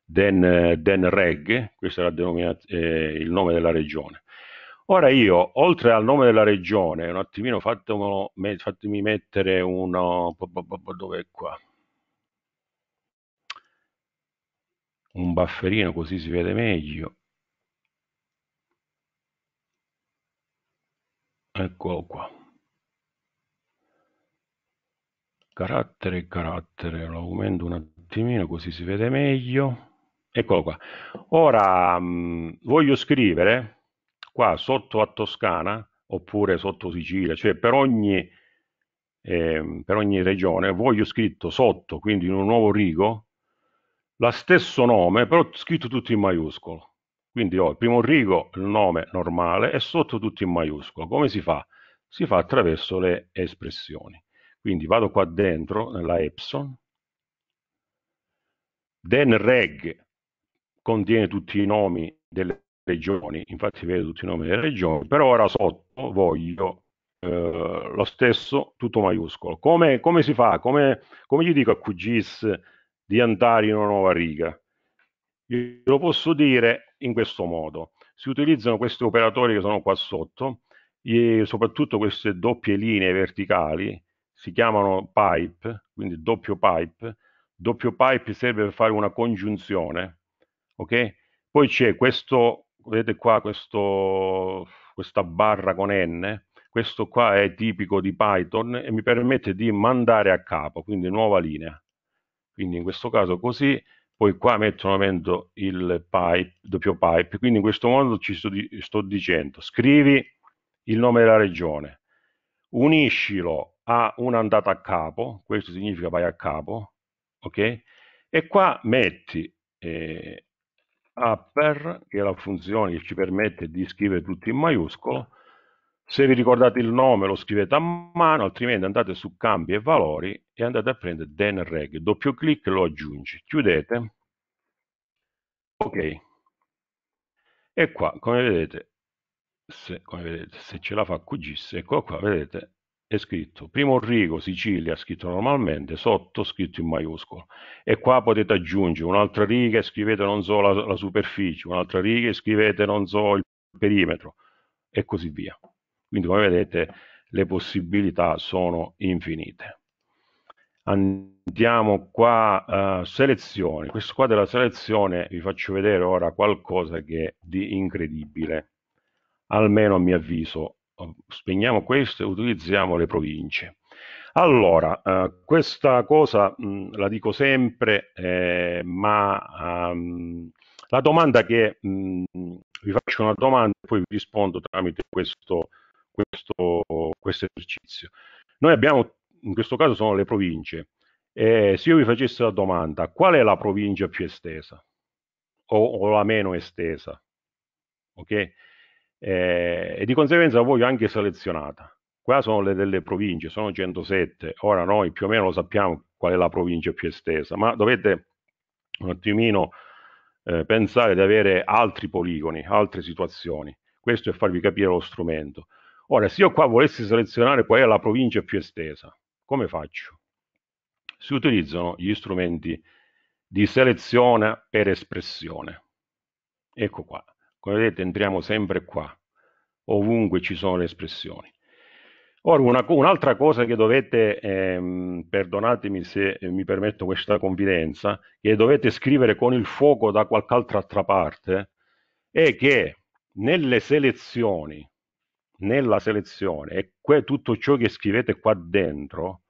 den, den reg, questo era eh, il nome della regione. Ora io, oltre al nome della regione, un attimino fatemi, fatemi mettere uno, dove è qua? Un bafferino così si vede meglio. Eccolo qua. Carattere, carattere, lo aumento un attimino così si vede meglio. Eccolo qua. Ora mh, voglio scrivere qua sotto a Toscana oppure sotto Sicilia, cioè per ogni, eh, per ogni regione voglio scritto sotto, quindi in un nuovo rigo, lo stesso nome però scritto tutto in maiuscolo. Quindi ho il primo rigo, il nome normale e sotto tutto in maiuscolo. Come si fa? Si fa attraverso le espressioni. Quindi vado qua dentro, nella Epson, then reg contiene tutti i nomi delle regioni, infatti vedo tutti i nomi delle regioni, però ora sotto voglio eh, lo stesso, tutto maiuscolo. Come, come si fa? Come, come gli dico a Q G I S di andare in una nuova riga? Io lo posso dire in questo modo. Si utilizzano questi operatori che sono qua sotto, e soprattutto queste doppie linee verticali, si chiamano pipe, quindi doppio pipe. Doppio pipe serve per fare una congiunzione, ok? Poi c'è questo, vedete qua, questo, questa barra con N, questo qua è tipico di Python e mi permette di mandare a capo, quindi nuova linea. Quindi in questo caso così, poi qua metto nuovamente il pipe, doppio pipe, quindi in questo modo ci sto, di, sto dicendo, scrivi il nome della regione, uniscilo a un'andata a capo, questo significa vai a capo, ok? E qua metti eh, upper, che è la funzione che ci permette di scrivere tutti in maiuscolo. Se vi ricordate il nome lo scrivete a mano, altrimenti andate su cambi e valori e andate a prendere then reg, doppio clic lo aggiungi, chiudete, ok. E qua, come vedete, se, come vedete, se ce la fa Q G I S, ecco qua, vedete, è scritto primo rigo Sicilia scritto normalmente, sotto scritto in maiuscolo, e qua potete aggiungere un'altra riga e scrivete non so la, la superficie, un'altra riga e scrivete non so il perimetro e così via. Quindi come vedete le possibilità sono infinite. Andiamo qua, uh, selezione, questo qua della selezione vi faccio vedere ora qualcosa che è di incredibile, almeno a mio avviso. Spegniamo questo e utilizziamo le province. Allora, eh, questa cosa mh, la dico sempre, eh, ma um, la domanda che mh, vi faccio una domanda e poi vi rispondo tramite questo, questo, questo esercizio. Noi abbiamo, in questo caso sono le province, eh, se io vi facessi la domanda qual è la provincia più estesa o, o la meno estesa, ok? Eh, e di conseguenza voglio anche selezionata. Qua sono le delle province, sono centosette. Ora noi più o meno lo sappiamo qual è la provincia più estesa, ma dovete un attimino eh, pensare di avere altri poligoni, altre situazioni. Questo è farvi capire lo strumento. Ora, se io qua volessi selezionare qual è la provincia più estesa, come faccio? Si utilizzano gli strumenti di selezione per espressione. Ecco qua. Come vedete entriamo sempre qua, ovunque ci sono le espressioni. Ora un'altra cosa che dovete, ehm, perdonatemi se mi permetto questa confidenza, che dovete scrivere con il fuoco da qualche altra parte, è che nelle selezioni, nella selezione, e tutto ciò che scrivete qua dentro,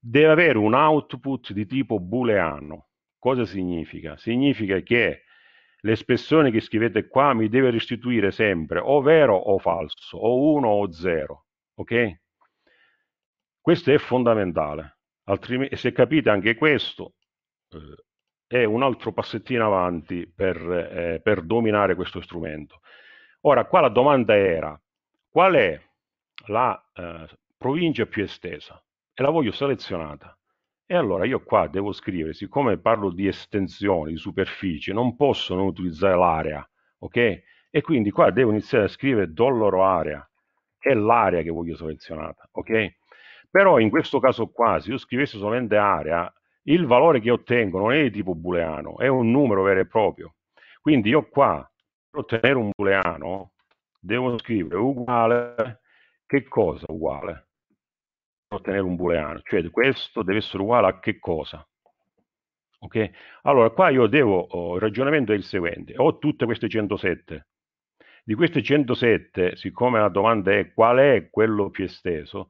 deve avere un output di tipo booleano. Cosa significa? Significa che l'espressione che scrivete qua mi deve restituire sempre o vero o falso, o uno o zero, ok? Questo è fondamentale, altrimenti se capite anche questo eh, è un altro passettino avanti per, eh, per dominare questo strumento. Ora, qua la domanda era: qual è la eh, provincia più estesa? E la voglio selezionata. E allora io qua devo scrivere, siccome parlo di estensione, di superficie, non posso non utilizzare l'area, ok? E quindi qua devo iniziare a scrivere dollaro area, è l'area che voglio selezionata, ok? Però in questo caso qua, se io scrivessi solamente area, il valore che ottengo non è di tipo booleano, è un numero vero e proprio. Quindi io qua, per ottenere un booleano, devo scrivere uguale, che cosa uguale? Ottenere un booleano, cioè questo deve essere uguale a che cosa? Ok? Allora qua io devo, oh, il ragionamento è il seguente: ho tutte queste centosette, di queste centosette, siccome la domanda è qual è quello più esteso,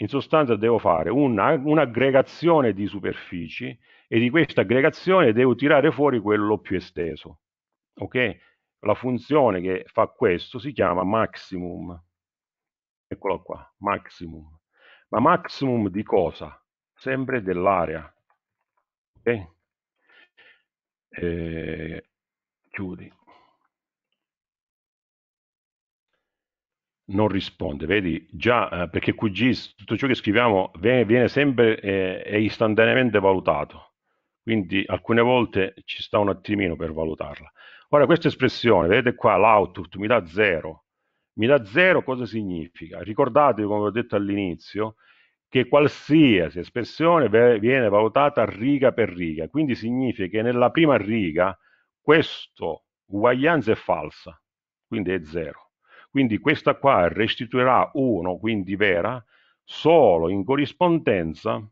in sostanza devo fare un'aggregazione di superfici e di questa aggregazione devo tirare fuori quello più esteso, ok? La funzione che fa questo si chiama maximum, eccolo qua, maximum. Ma maximum di cosa? Sempre dell'area. Ok? Eh, chiudi. Non risponde, vedi? Già, eh, perché Q G I S, tutto ciò che scriviamo viene, viene sempre eh, è istantaneamente valutato. Quindi alcune volte ci sta un attimino per valutarla. Ora questa espressione, vedete qua, l'output mi dà zero. Mi dà zero, cosa significa? Ricordatevi, come ho detto all'inizio, che qualsiasi espressione viene valutata riga per riga, quindi significa che nella prima riga questa uguaglianza è falsa, quindi è zero. Quindi questa qua restituirà uno, quindi vera, solo in corrispondenza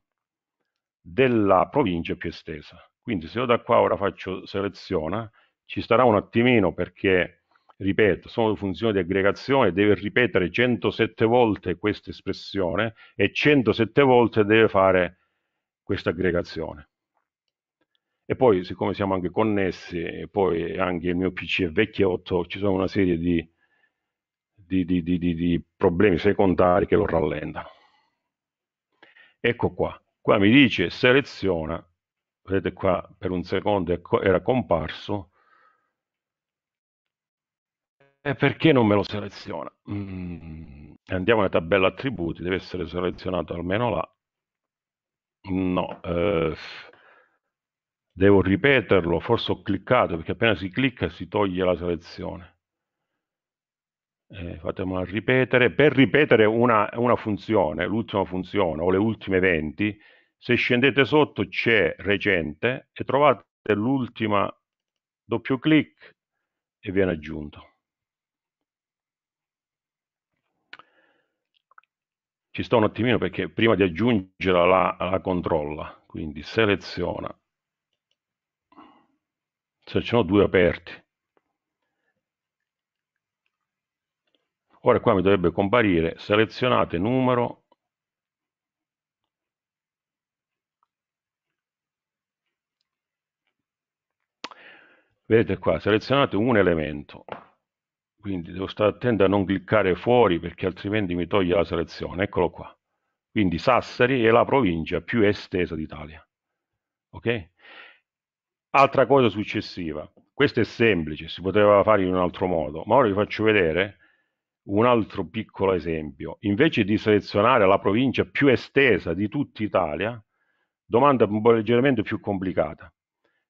della provincia più estesa. Quindi se io da qua ora faccio seleziona, ci starà un attimino perché... ripeto, sono funzioni di aggregazione, deve ripetere centosette volte questa espressione e centosette volte deve fare questa aggregazione. E poi, siccome siamo anche connessi, e poi anche il mio P C è vecchiotto, ci sono una serie di, di, di, di, di, di problemi secondari che lo rallentano. Ecco qua, qua mi dice seleziona, vedete qua per un secondo era comparso. Perché non me lo seleziona? Mm. Andiamo alla tabella attributi, deve essere selezionato almeno là. No, eh, devo ripeterlo, forse ho cliccato, perché appena si clicca si toglie la selezione. Eh, fatemela ripetere. Per ripetere una, una funzione, l'ultima funzione o le ultime venti, se scendete sotto c'è recente e trovate l'ultima, doppio clic e viene aggiunto. Ci sto un attimino perché prima di aggiungerla la, la controlla, quindi seleziona, se ce n'ho due aperti. Ora qua mi dovrebbe comparire selezionate numero, vedete qua, selezionate un elemento. Quindi devo stare attento a non cliccare fuori perché altrimenti mi toglie la selezione. Eccolo qua. Quindi Sassari è la provincia più estesa d'Italia. Ok? Altra cosa successiva. Questo è semplice, si poteva fare in un altro modo, ma ora vi faccio vedere un altro piccolo esempio. Invece di selezionare la provincia più estesa di tutta Italia, domanda un po' leggermente più complicata.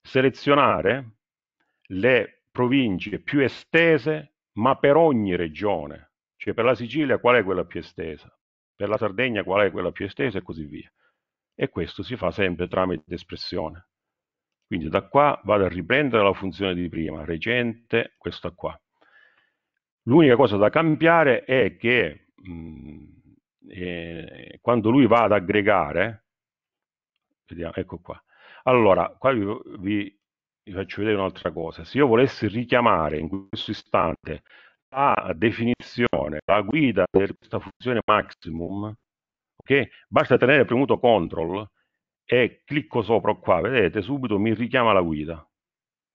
Selezionare le province più estese ma per ogni regione, cioè per la Sicilia qual è quella più estesa, per la Sardegna qual è quella più estesa e così via. E questo si fa sempre tramite espressione. Quindi da qua vado a riprendere la funzione di prima, recente, questa qua. L'unica cosa da cambiare è che mh, eh, quando lui va ad aggregare, vediamo, ecco qua. Allora, qua vi... vi vi faccio vedere un'altra cosa. Se io volessi richiamare in questo istante la definizione, la guida di questa funzione maximum, ok? Basta tenere premuto control e clicco sopra qua, vedete, subito mi richiama la guida,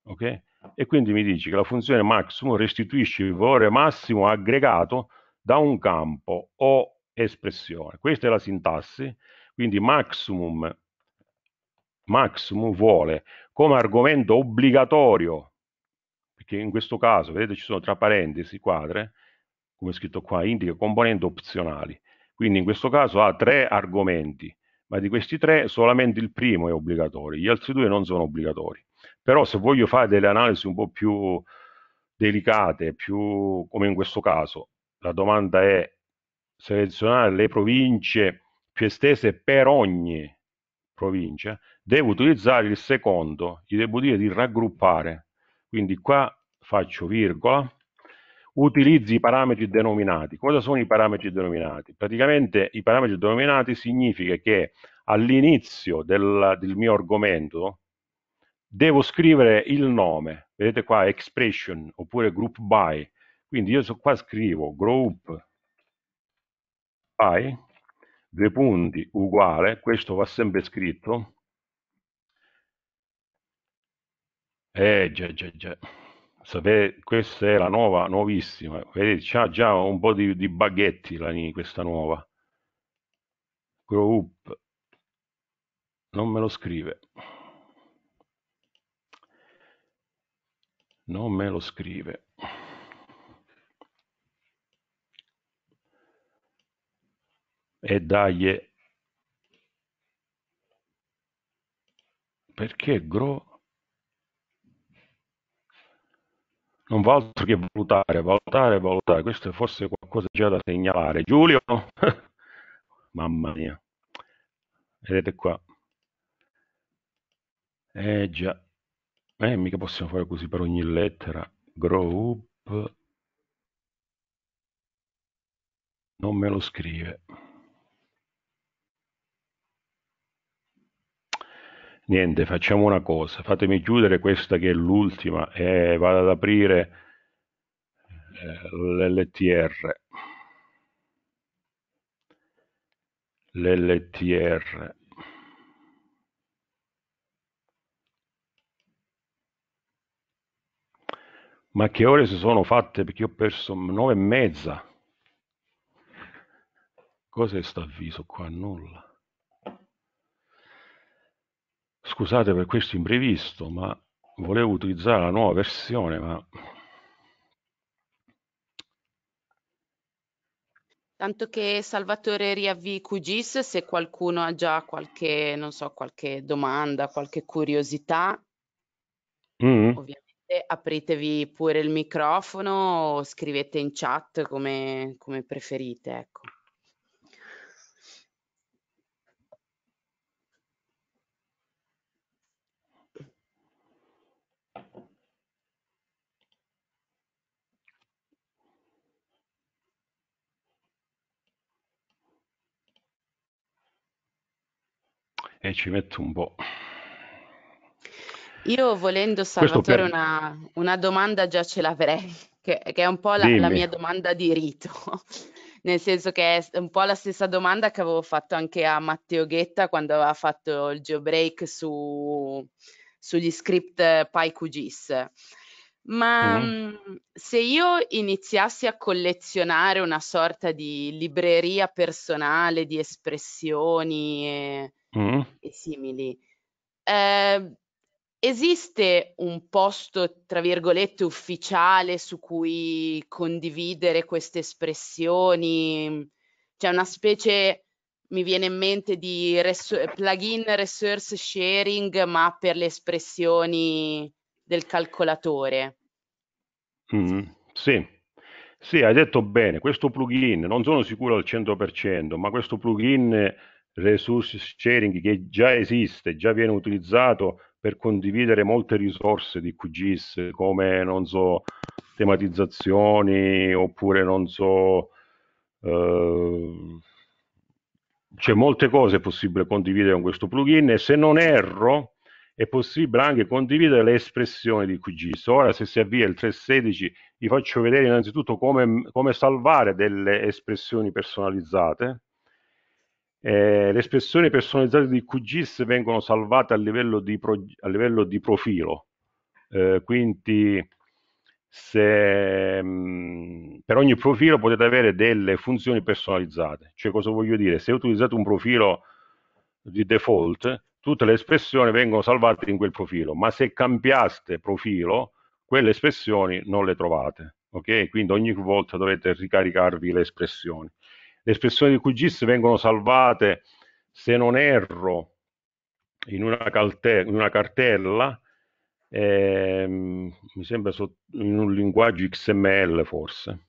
ok? E quindi mi dice che la funzione maximum restituisce il valore massimo aggregato da un campo o espressione. Questa è la sintassi, quindi maximum Maximum vuole come argomento obbligatorio, perché in questo caso, vedete, ci sono tra parentesi quadre, come scritto qua, indica componenti opzionali. Quindi in questo caso ha tre argomenti, ma di questi tre solamente il primo è obbligatorio, gli altri due non sono obbligatori. Però se voglio fare delle analisi un po' più delicate, più come in questo caso, la domanda è selezionare le province più estese per ogni provincia, devo utilizzare il secondo, gli devo dire di raggruppare. Quindi qua faccio virgola, utilizzi i parametri denominati. Cosa sono i parametri denominati? Praticamente i parametri denominati significa che all'inizio del, del mio argomento devo scrivere il nome, vedete qua expression oppure group by, quindi io so qua scrivo group by, due punti, uguale, questo va sempre scritto, eh già già già, sapete, questa è la nuova, nuovissima, vedete, ha già un po' di, di baghetti la, questa nuova, group, non me lo scrive, non me lo scrive, e dagli, perché gro non va altro che valutare, valutare, valutare, questo è forse qualcosa già da segnalare, Giulio. Mamma mia, vedete qua, eh già, eh mica possiamo fare così per ogni lettera, group, non me lo scrive. Niente, facciamo una cosa, fatemi chiudere questa che è l'ultima e eh, vado ad aprire eh, l'L T R. L'L T R. Ma che ore si sono fatte? Perché ho perso nove e mezza. Cos'è sta avviso qua? Nulla. Scusate per questo imprevisto, ma volevo utilizzare la nuova versione, ma... Tanto che Salvatore riavvii Q G I S, se qualcuno ha già qualche, non so, qualche domanda, qualche curiosità, mm-hmm. Ovviamente apritevi pure il microfono o scrivete in chat come, come preferite, ecco. E ci metto un po'. Io volendo, Salvatore, per... una, una domanda già ce l'avrei, che, che è un po' la, la mia domanda di rito, nel senso che è un po' la stessa domanda che avevo fatto anche a Matteo Ghetta quando aveva fatto il GeoBrick su, sugli script PyQGIS. Ma mm. se io iniziassi a collezionare una sorta di libreria personale di espressioni e, mm. e simili, eh, esiste un posto, tra virgolette, ufficiale su cui condividere queste espressioni? C'è una specie, mi viene in mente, di res- plugin resource sharing, ma per le espressioni del calcolatore. Mm, sì, sì, hai detto bene, questo plugin, non sono sicuro al cento per cento, ma questo plugin resource sharing che già esiste, già viene utilizzato per condividere molte risorse di Q G I S, come, non so, tematizzazioni, oppure, non so, eh, c'è molte cose possibile condividere con questo plugin, e se non erro, è possibile anche condividere le espressioni di Q G I S. Ora, se si avvia il tre punto sedici, vi faccio vedere innanzitutto come, come salvare delle espressioni personalizzate. Eh, le espressioni personalizzate di Q G I S vengono salvate a livello di, pro, a livello di profilo, eh, quindi se, mh, per ogni profilo potete avere delle funzioni personalizzate. Cioè, cosa voglio dire? Se utilizzate un profilo di default, tutte le espressioni vengono salvate in quel profilo, ma se cambiaste profilo, quelle espressioni non le trovate, ok? Quindi ogni volta dovete ricaricarvi le espressioni. Le espressioni di Q G I S vengono salvate, se non erro, in una, in una cartella, ehm, mi sembra in un linguaggio X M L forse.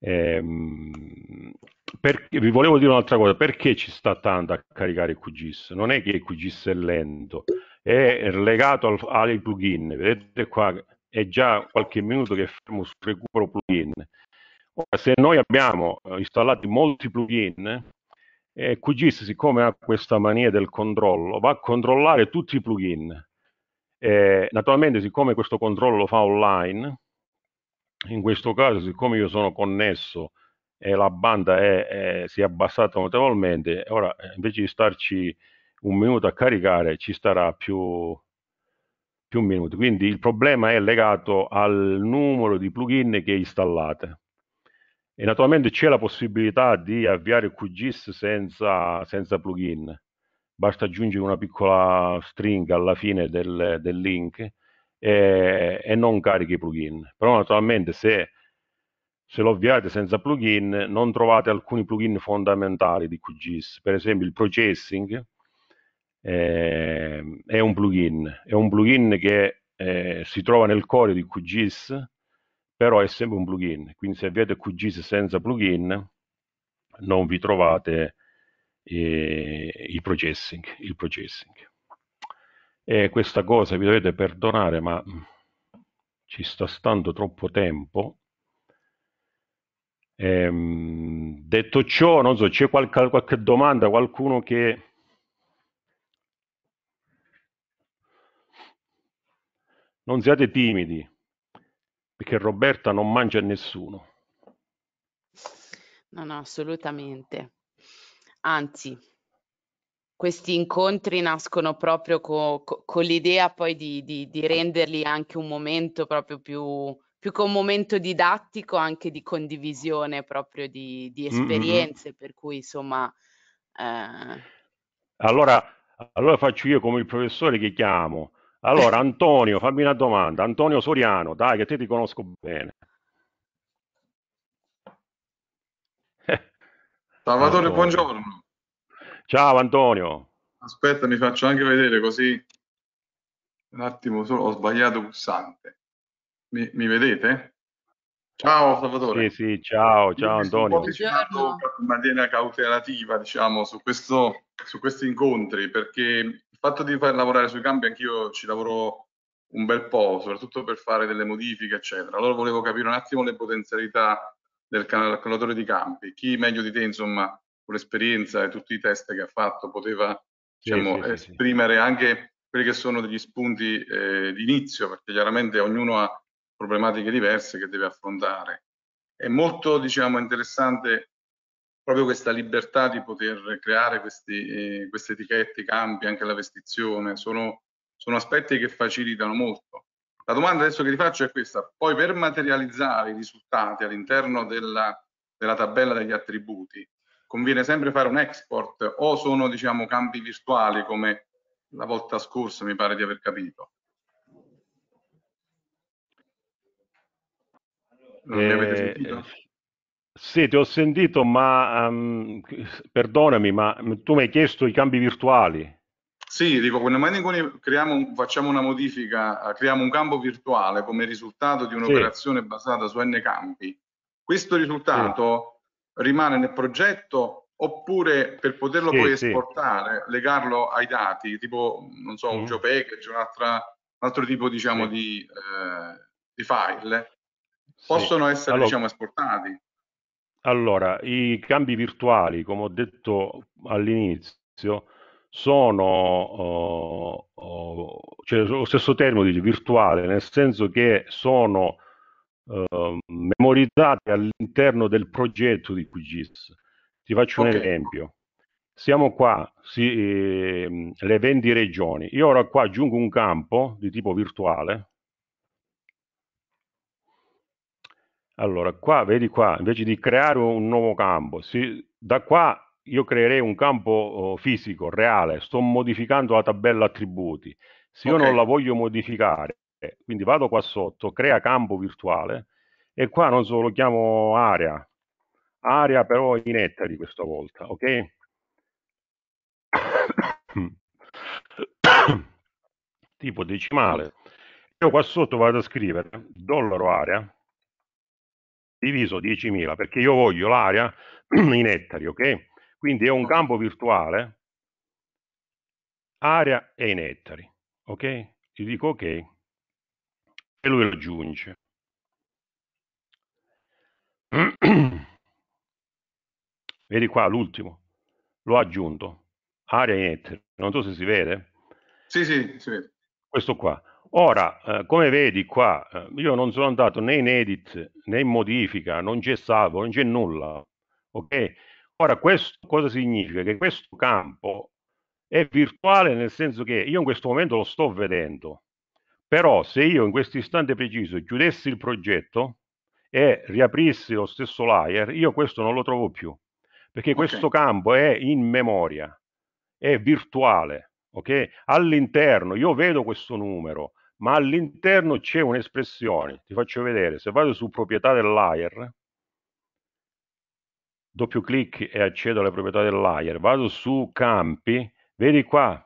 Ehm, perché, vi volevo dire un'altra cosa, perché ci sta tanto a caricare Q G I S? Non è che Q G I S è lento, è legato al, ai plugin. Vedete qua, è già qualche minuto che fermo sul recupero plugin. Ora, se noi abbiamo installato molti plugin, eh, Q G I S, siccome ha questa mania del controllo, va a controllare tutti i plugin. Eh, naturalmente, siccome questo controllo lo fa online, in questo caso, siccome io sono connesso e la banda è, è, si è abbassata notevolmente, ora invece di starci un minuto a caricare ci starà più, più un minuto. Quindi il problema è legato al numero di plugin che installate. E naturalmente c'è la possibilità di avviare Q G I S senza, senza plugin. Basta aggiungere una piccola stringa alla fine del, del link e, e non carichi i plugin. Però naturalmente se se lo avviate senza plugin non trovate alcuni plugin fondamentali di Q G I S, per esempio il processing eh, è un plugin, è un plugin che eh, si trova nel core di Q G I S, però è sempre un plugin, quindi se avviate Q G I S senza plugin non vi trovate eh, il processing. Il processing. E questa cosa vi dovete perdonare, ma ci sta stando troppo tempo. Ehm, detto ciò, non so, c'è qualche, qualche domanda, qualcuno che non siate timidi, perché Roberta non mangia nessuno. No, no, assolutamente. Anzi, questi incontri nascono proprio co co con l'idea poi di, di, di renderli anche un momento proprio più più che un momento didattico, anche di condivisione proprio di, di esperienze, mm-hmm. Per cui insomma... Eh... Allora, allora faccio io come il professore che chiamo. Allora Antonio, fammi una domanda. Antonio Soriano, dai che te ti conosco bene. Salvatore, Antonio. Buongiorno. Ciao Antonio. Aspetta, mi faccio anche vedere così. Un attimo solo, ho sbagliato pulsante. Mi, mi vedete? Ciao Salvatore. Sì, sì, ciao, ciao Antonio. Ho partecipato in maniera cautelativa, diciamo, su, questo, su questi incontri, perché il fatto di far lavorare sui campi, anch'io ci lavoro un bel po', soprattutto per fare delle modifiche, eccetera. Allora volevo capire un attimo le potenzialità del calcolatore di campi. Chi meglio di te, insomma, con l'esperienza e tutti i test che ha fatto, poteva, diciamo, sì, sì, esprimere sì. anche quelli che sono degli spunti eh, di inizio, perché chiaramente ognuno ha problematiche diverse che deve affrontare. È molto, diciamo, interessante proprio questa libertà di poter creare questi, eh, queste etichette, i campi, anche la vestizione, sono, sono aspetti che facilitano molto. La domanda adesso che ti faccio è questa: poi per materializzare i risultati all'interno della, della tabella degli attributi, conviene sempre fare un export o sono, diciamo, campi virtuali come la volta scorsa mi pare di aver capito? Non mi avete sentito? Eh, sì, ti ho sentito, ma um, perdonami, ma tu mi hai chiesto i campi virtuali. Sì, dico, quando magari creiamo, facciamo una modifica, creiamo un campo virtuale come risultato di un'operazione sì. basata su n campi. Questo risultato sì. rimane nel progetto, oppure per poterlo sì, poi sì. esportare, legarlo ai dati, tipo, non so, mm. un GeoPackage, un, un altro tipo, diciamo, sì. di, eh, di file, possono essere, allora, diciamo, esportati? Allora, i campi virtuali, come ho detto all'inizio, sono uh, uh, cioè, lo stesso termine dice virtuale, nel senso che sono uh, memorizzati all'interno del progetto di Q G I S. Ti faccio okay. un esempio. Siamo qua, si, eh, le venti regioni. Io ora qua aggiungo un campo di tipo virtuale. Allora, qua, vedi qua, invece di creare un nuovo campo, si, da qua io creerei un campo fisico, reale, sto modificando la tabella attributi, se io okay. non la voglio modificare, quindi vado qua sotto, crea campo virtuale, e qua non so, lo chiamo area, area però in ettari questa volta, ok? Tipo decimale, io qua sotto vado a scrivere dollaro area diviso diecimila, perché io voglio l'area in ettari, ok? Quindi è un campo virtuale, area e in ettari, ok? Gli dico ok e lui aggiunge. Vedi qua l'ultimo, l'ho aggiunto, area in ettari, non so se si vede. Sì, sì, si vede. Questo qua. Ora, eh, come vedi qua, eh, io non sono andato né in edit, né in modifica, non c'è salvo, non c'è nulla, ok? Ora, questo cosa significa? Che questo campo è virtuale, nel senso che io in questo momento lo sto vedendo, però se io in questo istante preciso chiudessi il progetto e riaprissi lo stesso layer, io questo non lo trovo più, perché okay. questo campo è in memoria, è virtuale, ok? All'interno, io vedo questo numero, ma all'interno c'è un'espressione, ti faccio vedere, se vado su proprietà del layer, doppio clic e accedo alle proprietà del layer, vado su campi, vedi qua,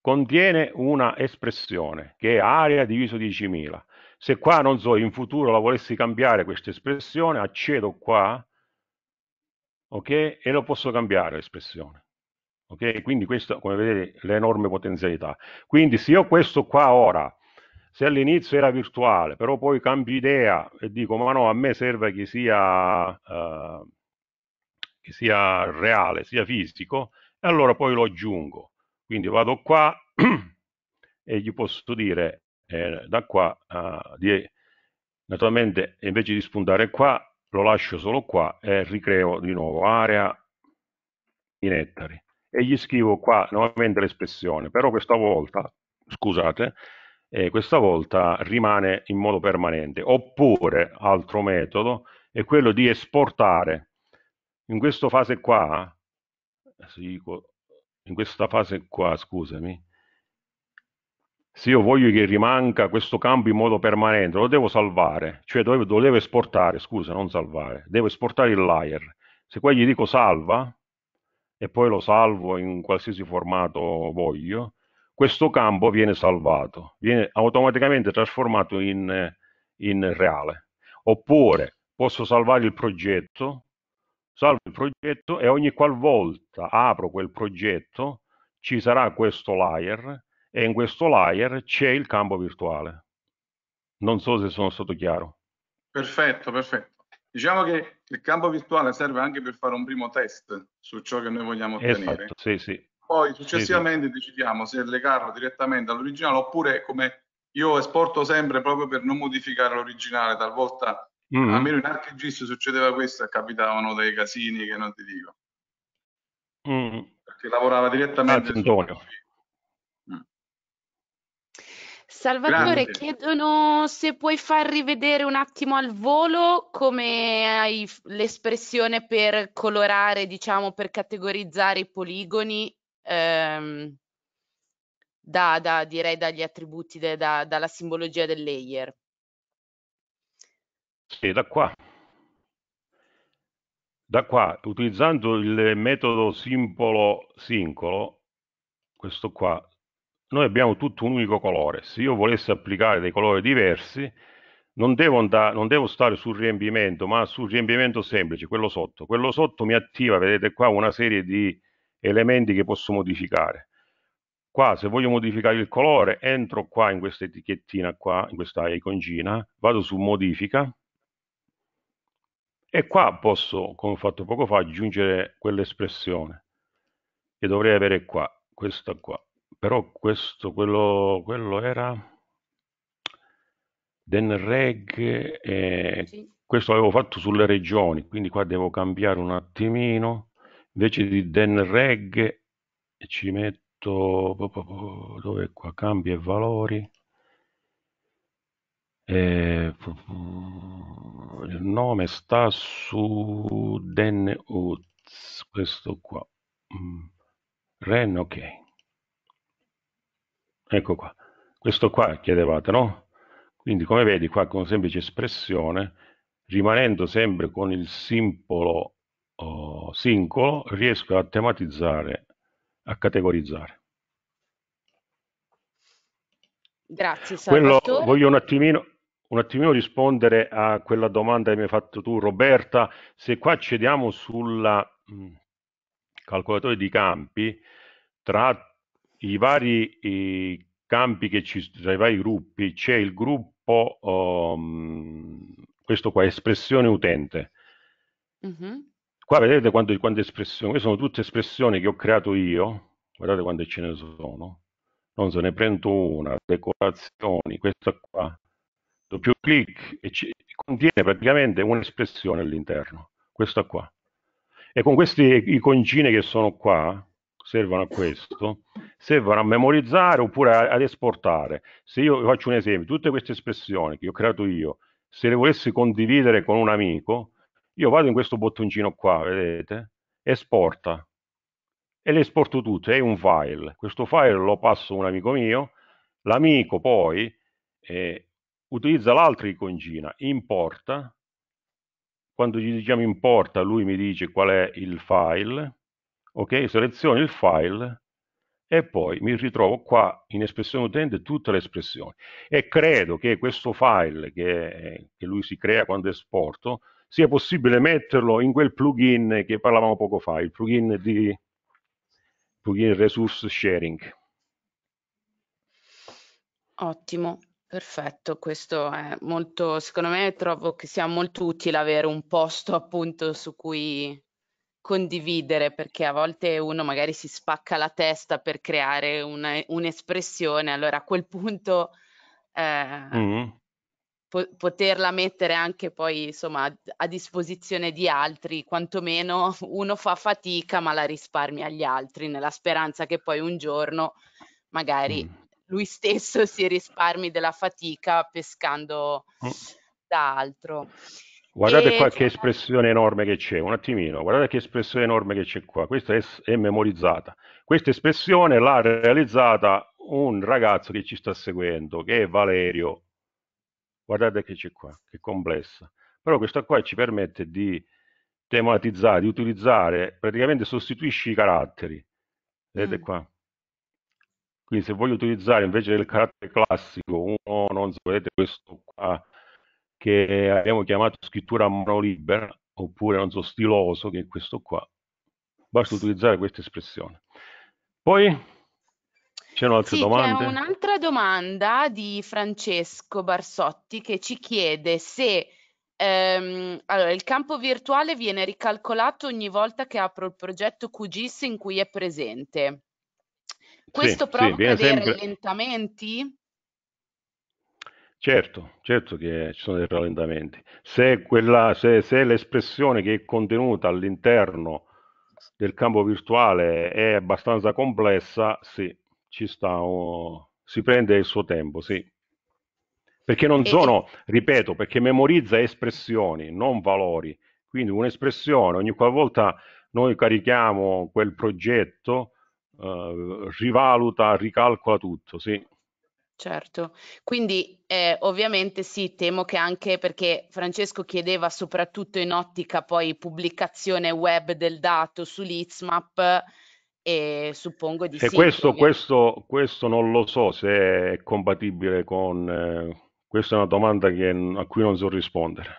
contiene una espressione che è area diviso diecimila, se qua non so, in futuro la volessi cambiare questa espressione, accedo qua, ok, e lo posso cambiare l'espressione. Okay? Quindi questo, come vedete, l'enorme potenzialità. Quindi se io questo qua ora, se all'inizio era virtuale, però poi cambio idea e dico ma no, a me serve che sia, uh, che sia reale, sia fisico, e allora poi lo aggiungo. Quindi vado qua e gli posso dire eh, da qua, uh, di, naturalmente invece di spuntare qua, lo lascio solo qua e ricreo di nuovo area in ettari. E gli scrivo qua nuovamente l'espressione, però questa volta, scusate, eh, questa volta rimane in modo permanente. Oppure, altro metodo, è quello di esportare. In questa fase qua, in questa fase qua, scusami, se io voglio che rimanga questo campo in modo permanente, lo devo salvare, cioè lo devo esportare, scusa, non salvare, devo esportare il layer. Se qua gli dico salva, e poi lo salvo in qualsiasi formato voglio, questo campo viene salvato, viene automaticamente trasformato in, in reale. Oppure posso salvare il progetto, salvo il progetto e ogni qualvolta apro quel progetto ci sarà questo layer e in questo layer c'è il campo virtuale. Non so se sono stato chiaro. Perfetto, perfetto. Diciamo che il campo virtuale serve anche per fare un primo test su ciò che noi vogliamo ottenere. Esatto, sì, sì. Poi successivamente sì, sì. decidiamo se legarlo direttamente all'originale oppure, come io esporto sempre proprio per non modificare l'originale, talvolta mm-hmm. almeno in ArcGIS succedeva questo e capitavano dei casini che non ti dico. Mm-hmm. Perché lavorava direttamente Antonio. Su... Mm. Salvatore, Grande. chiedono se puoi far rivedere un attimo al volo come hai l'espressione per colorare, diciamo, per categorizzare i poligoni, ehm, da, da, direi dagli attributi, de, da, dalla simbologia del layer. Sì, da qua. Da qua, utilizzando il metodo simbolo sincolo, questo qua, noi abbiamo tutto un unico colore. Se io volessi applicare dei colori diversi, non devo, andare, non devo stare sul riempimento, ma sul riempimento semplice, quello sotto. Quello sotto mi attiva, vedete qua, una serie di elementi che posso modificare. Qua, se voglio modificare il colore, entro qua in questa etichettina qua, in questa iconcina, vado su modifica, e qua posso, come ho fatto poco fa, aggiungere quell'espressione, che dovrei avere qua, questa qua. Però questo, quello, quello era den reg, eh, sì. questo l'avevo fatto sulle regioni, quindi qua devo cambiare un attimino, invece di den reg ci metto, dove qua, cambia valori, eh, il nome sta su den ut, questo qua, ren, ok, ecco qua, questo qua chiedevate, no? Quindi come vedi qua con semplice espressione, rimanendo sempre con il simbolo oh, sincolo, riesco a tematizzare, a categorizzare. Grazie Salvatore. Quello, voglio un attimino, un attimino rispondere a quella domanda che mi hai fatto tu, Roberta. Se qua cediamo sulla mh, calcolatore di campi, tra i vari i campi che ci, tra i vari gruppi c'è il gruppo um, questo qua, espressione utente. Uh-huh. Qua vedete quante espressioni, queste sono tutte espressioni che ho creato io, guardate quante ce ne sono. Non so, ne prendo una, decorazioni, questa qua, doppio clic e ci, contiene praticamente un'espressione all'interno, questa qua. E con questi iconcine che sono qua, servono a questo, servono a memorizzare oppure a, ad esportare. Se io faccio un esempio, tutte queste espressioni che ho creato io, se le volessi condividere con un amico, io vado in questo bottoncino qua, vedete, esporta. E le esporto tutte, è un file. Questo file lo passo a un amico mio, l'amico poi eh, utilizza l'altra iconcina, importa. Quando gli diciamo importa, lui mi dice qual è il file, ok? Seleziono il file e poi mi ritrovo qua in espressione utente tutte le espressioni. E credo che questo file che, che lui si crea quando esporto sia possibile metterlo in quel plugin che parlavamo poco fa, il plugin di... plugin resource sharing. Ottimo, perfetto, questo è molto, secondo me trovo che sia molto utile avere un posto appunto su cui condividere, perché a volte uno magari si spacca la testa per creare un'espressione, un allora a quel punto eh, mm-hmm. po poterla mettere anche poi insomma a, a disposizione di altri, quantomeno uno fa fatica ma la risparmia agli altri, nella speranza che poi un giorno magari mm. lui stesso si risparmi della fatica pescando mm. da altro. Guardate e... qua che espressione enorme che c'è, un attimino, guardate che espressione enorme che c'è qua, questa è, è memorizzata, questa espressione l'ha realizzata un ragazzo che ci sta seguendo, che è Valerio, guardate che c'è qua, che è complessa, però questa qua ci permette di tematizzare, di utilizzare, praticamente sostituisci i caratteri, vedete mm. qua, quindi se voglio utilizzare invece del carattere classico, uno, non so, vedete questo qua, che abbiamo chiamato scrittura a mano libera, oppure non so, stiloso, che è questo qua. Basta utilizzare questa espressione. Poi c'erano altre sì, domande? C'è un'altra domanda di Francesco Barsotti che ci chiede se ehm, allora, il campo virtuale viene ricalcolato ogni volta che apro il progetto Q G I S in cui è presente. Questo sì, provoca sì, dei sempre... rallentamenti? Certo, certo che ci sono dei rallentamenti. Se, se, se l'espressione che è contenuta all'interno del campo virtuale è abbastanza complessa, sì, ci sta, oh, si prende il suo tempo, sì. Perché non sono, ripeto, perché memorizza espressioni, non valori. Quindi un'espressione, ogni qualvolta noi carichiamo quel progetto, eh, rivaluta, ricalcola tutto, sì. Certo, quindi eh, ovviamente sì, temo che anche perché Francesco chiedeva soprattutto in ottica poi pubblicazione web del dato su Leadsmap e suppongo di e sì. E questo, questo, questo non lo so se è compatibile con, eh, questa è una domanda che, a cui non so rispondere.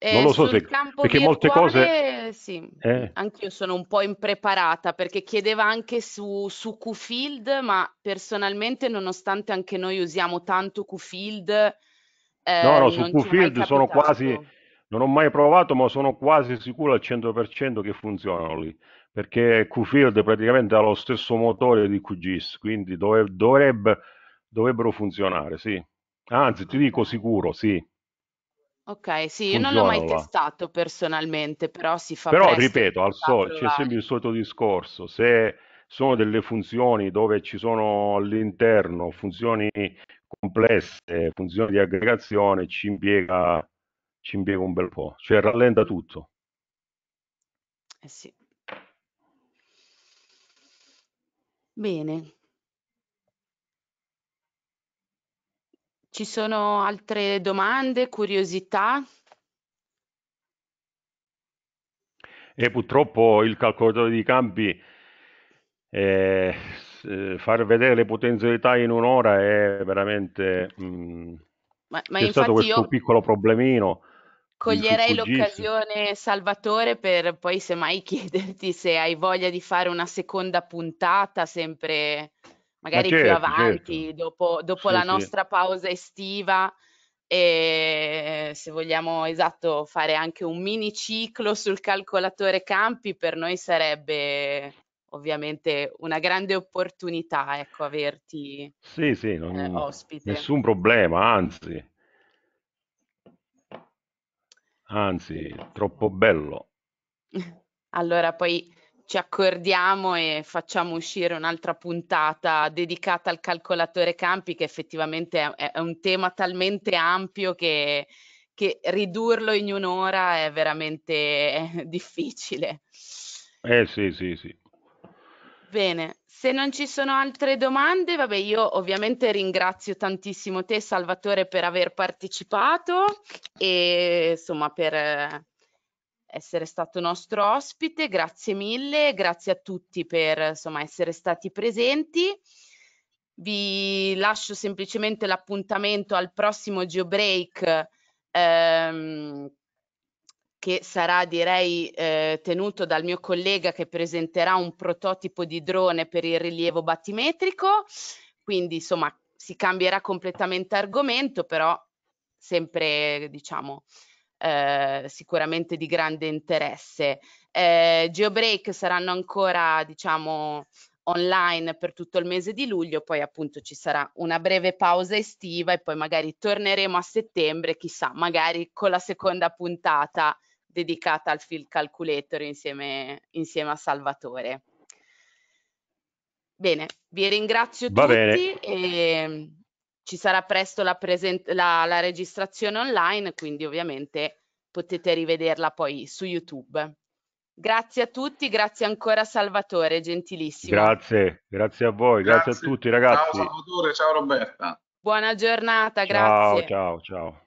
Eh, non lo so se, perché virtuale, molte cose sì, eh. anche io sono un po' impreparata perché chiedeva anche su, su Qfield, ma personalmente nonostante anche noi usiamo tanto Qfield eh, no no su Qfield sono quasi, non ho mai provato ma sono quasi sicuro al cento per cento che funzionano lì, perché Qfield praticamente ha lo stesso motore di Q G I S, quindi dovrebbe, dovrebbe, dovrebbero funzionare, sì, anzi ti dico sicuro, sì. Ok, sì, io non l'ho mai testato personalmente, però si fa presto. Però, ripeto, al solito c'è sempre il solito discorso, se sono delle funzioni dove ci sono all'interno funzioni complesse, funzioni di aggregazione, ci impiega, ci impiega un bel po', cioè rallenta tutto. Eh sì, Bene. Ci sono altre domande, curiosità? E purtroppo il calcolatore di campi, eh, far vedere le potenzialità in un'ora è veramente... Mh, ma ma c'è stato questo piccolo problemino. Coglierei l'occasione, Salvatore, per poi semmai chiederti se hai voglia di fare una seconda puntata, sempre magari, ma certo, più avanti, certo. dopo, dopo sì, la nostra sì. pausa estiva, e se vogliamo, esatto, fare anche un mini ciclo sul calcolatore campi, per noi sarebbe ovviamente una grande opportunità, ecco, averti sì, sì, non, eh, ospite. Nessun problema, anzi. Anzi, troppo bello. Allora poi ci accordiamo e facciamo uscire un'altra puntata dedicata al calcolatore campi, che effettivamente è un tema talmente ampio che, che ridurlo in un'ora è veramente difficile. Eh sì, sì, sì. Bene, se non ci sono altre domande, vabbè, io ovviamente ringrazio tantissimo te, Salvatore, per aver partecipato e insomma per essere stato nostro ospite. Grazie mille, grazie a tutti per insomma essere stati presenti. Vi lascio semplicemente l'appuntamento al prossimo GeoBreak, ehm, che sarà, direi, eh, tenuto dal mio collega, che presenterà un prototipo di drone per il rilievo battimetrico. Quindi insomma si cambierà completamente argomento, però sempre, diciamo, eh, sicuramente di grande interesse. eh, GeoBreak saranno ancora, diciamo, online per tutto il mese di luglio, poi appunto ci sarà una breve pausa estiva e poi magari torneremo a settembre, chissà, magari con la seconda puntata dedicata al Field Calculator insieme, insieme a Salvatore. Bene, vi ringrazio Va tutti bene. E ci sarà presto la, la, la registrazione online, quindi ovviamente potete rivederla poi su YouTube. Grazie a tutti, grazie ancora Salvatore, gentilissimo. Grazie, grazie a voi, grazie, grazie a tutti ragazzi. Ciao Salvatore, ciao Roberta. Buona giornata, ciao, grazie. Ciao, ciao, ciao.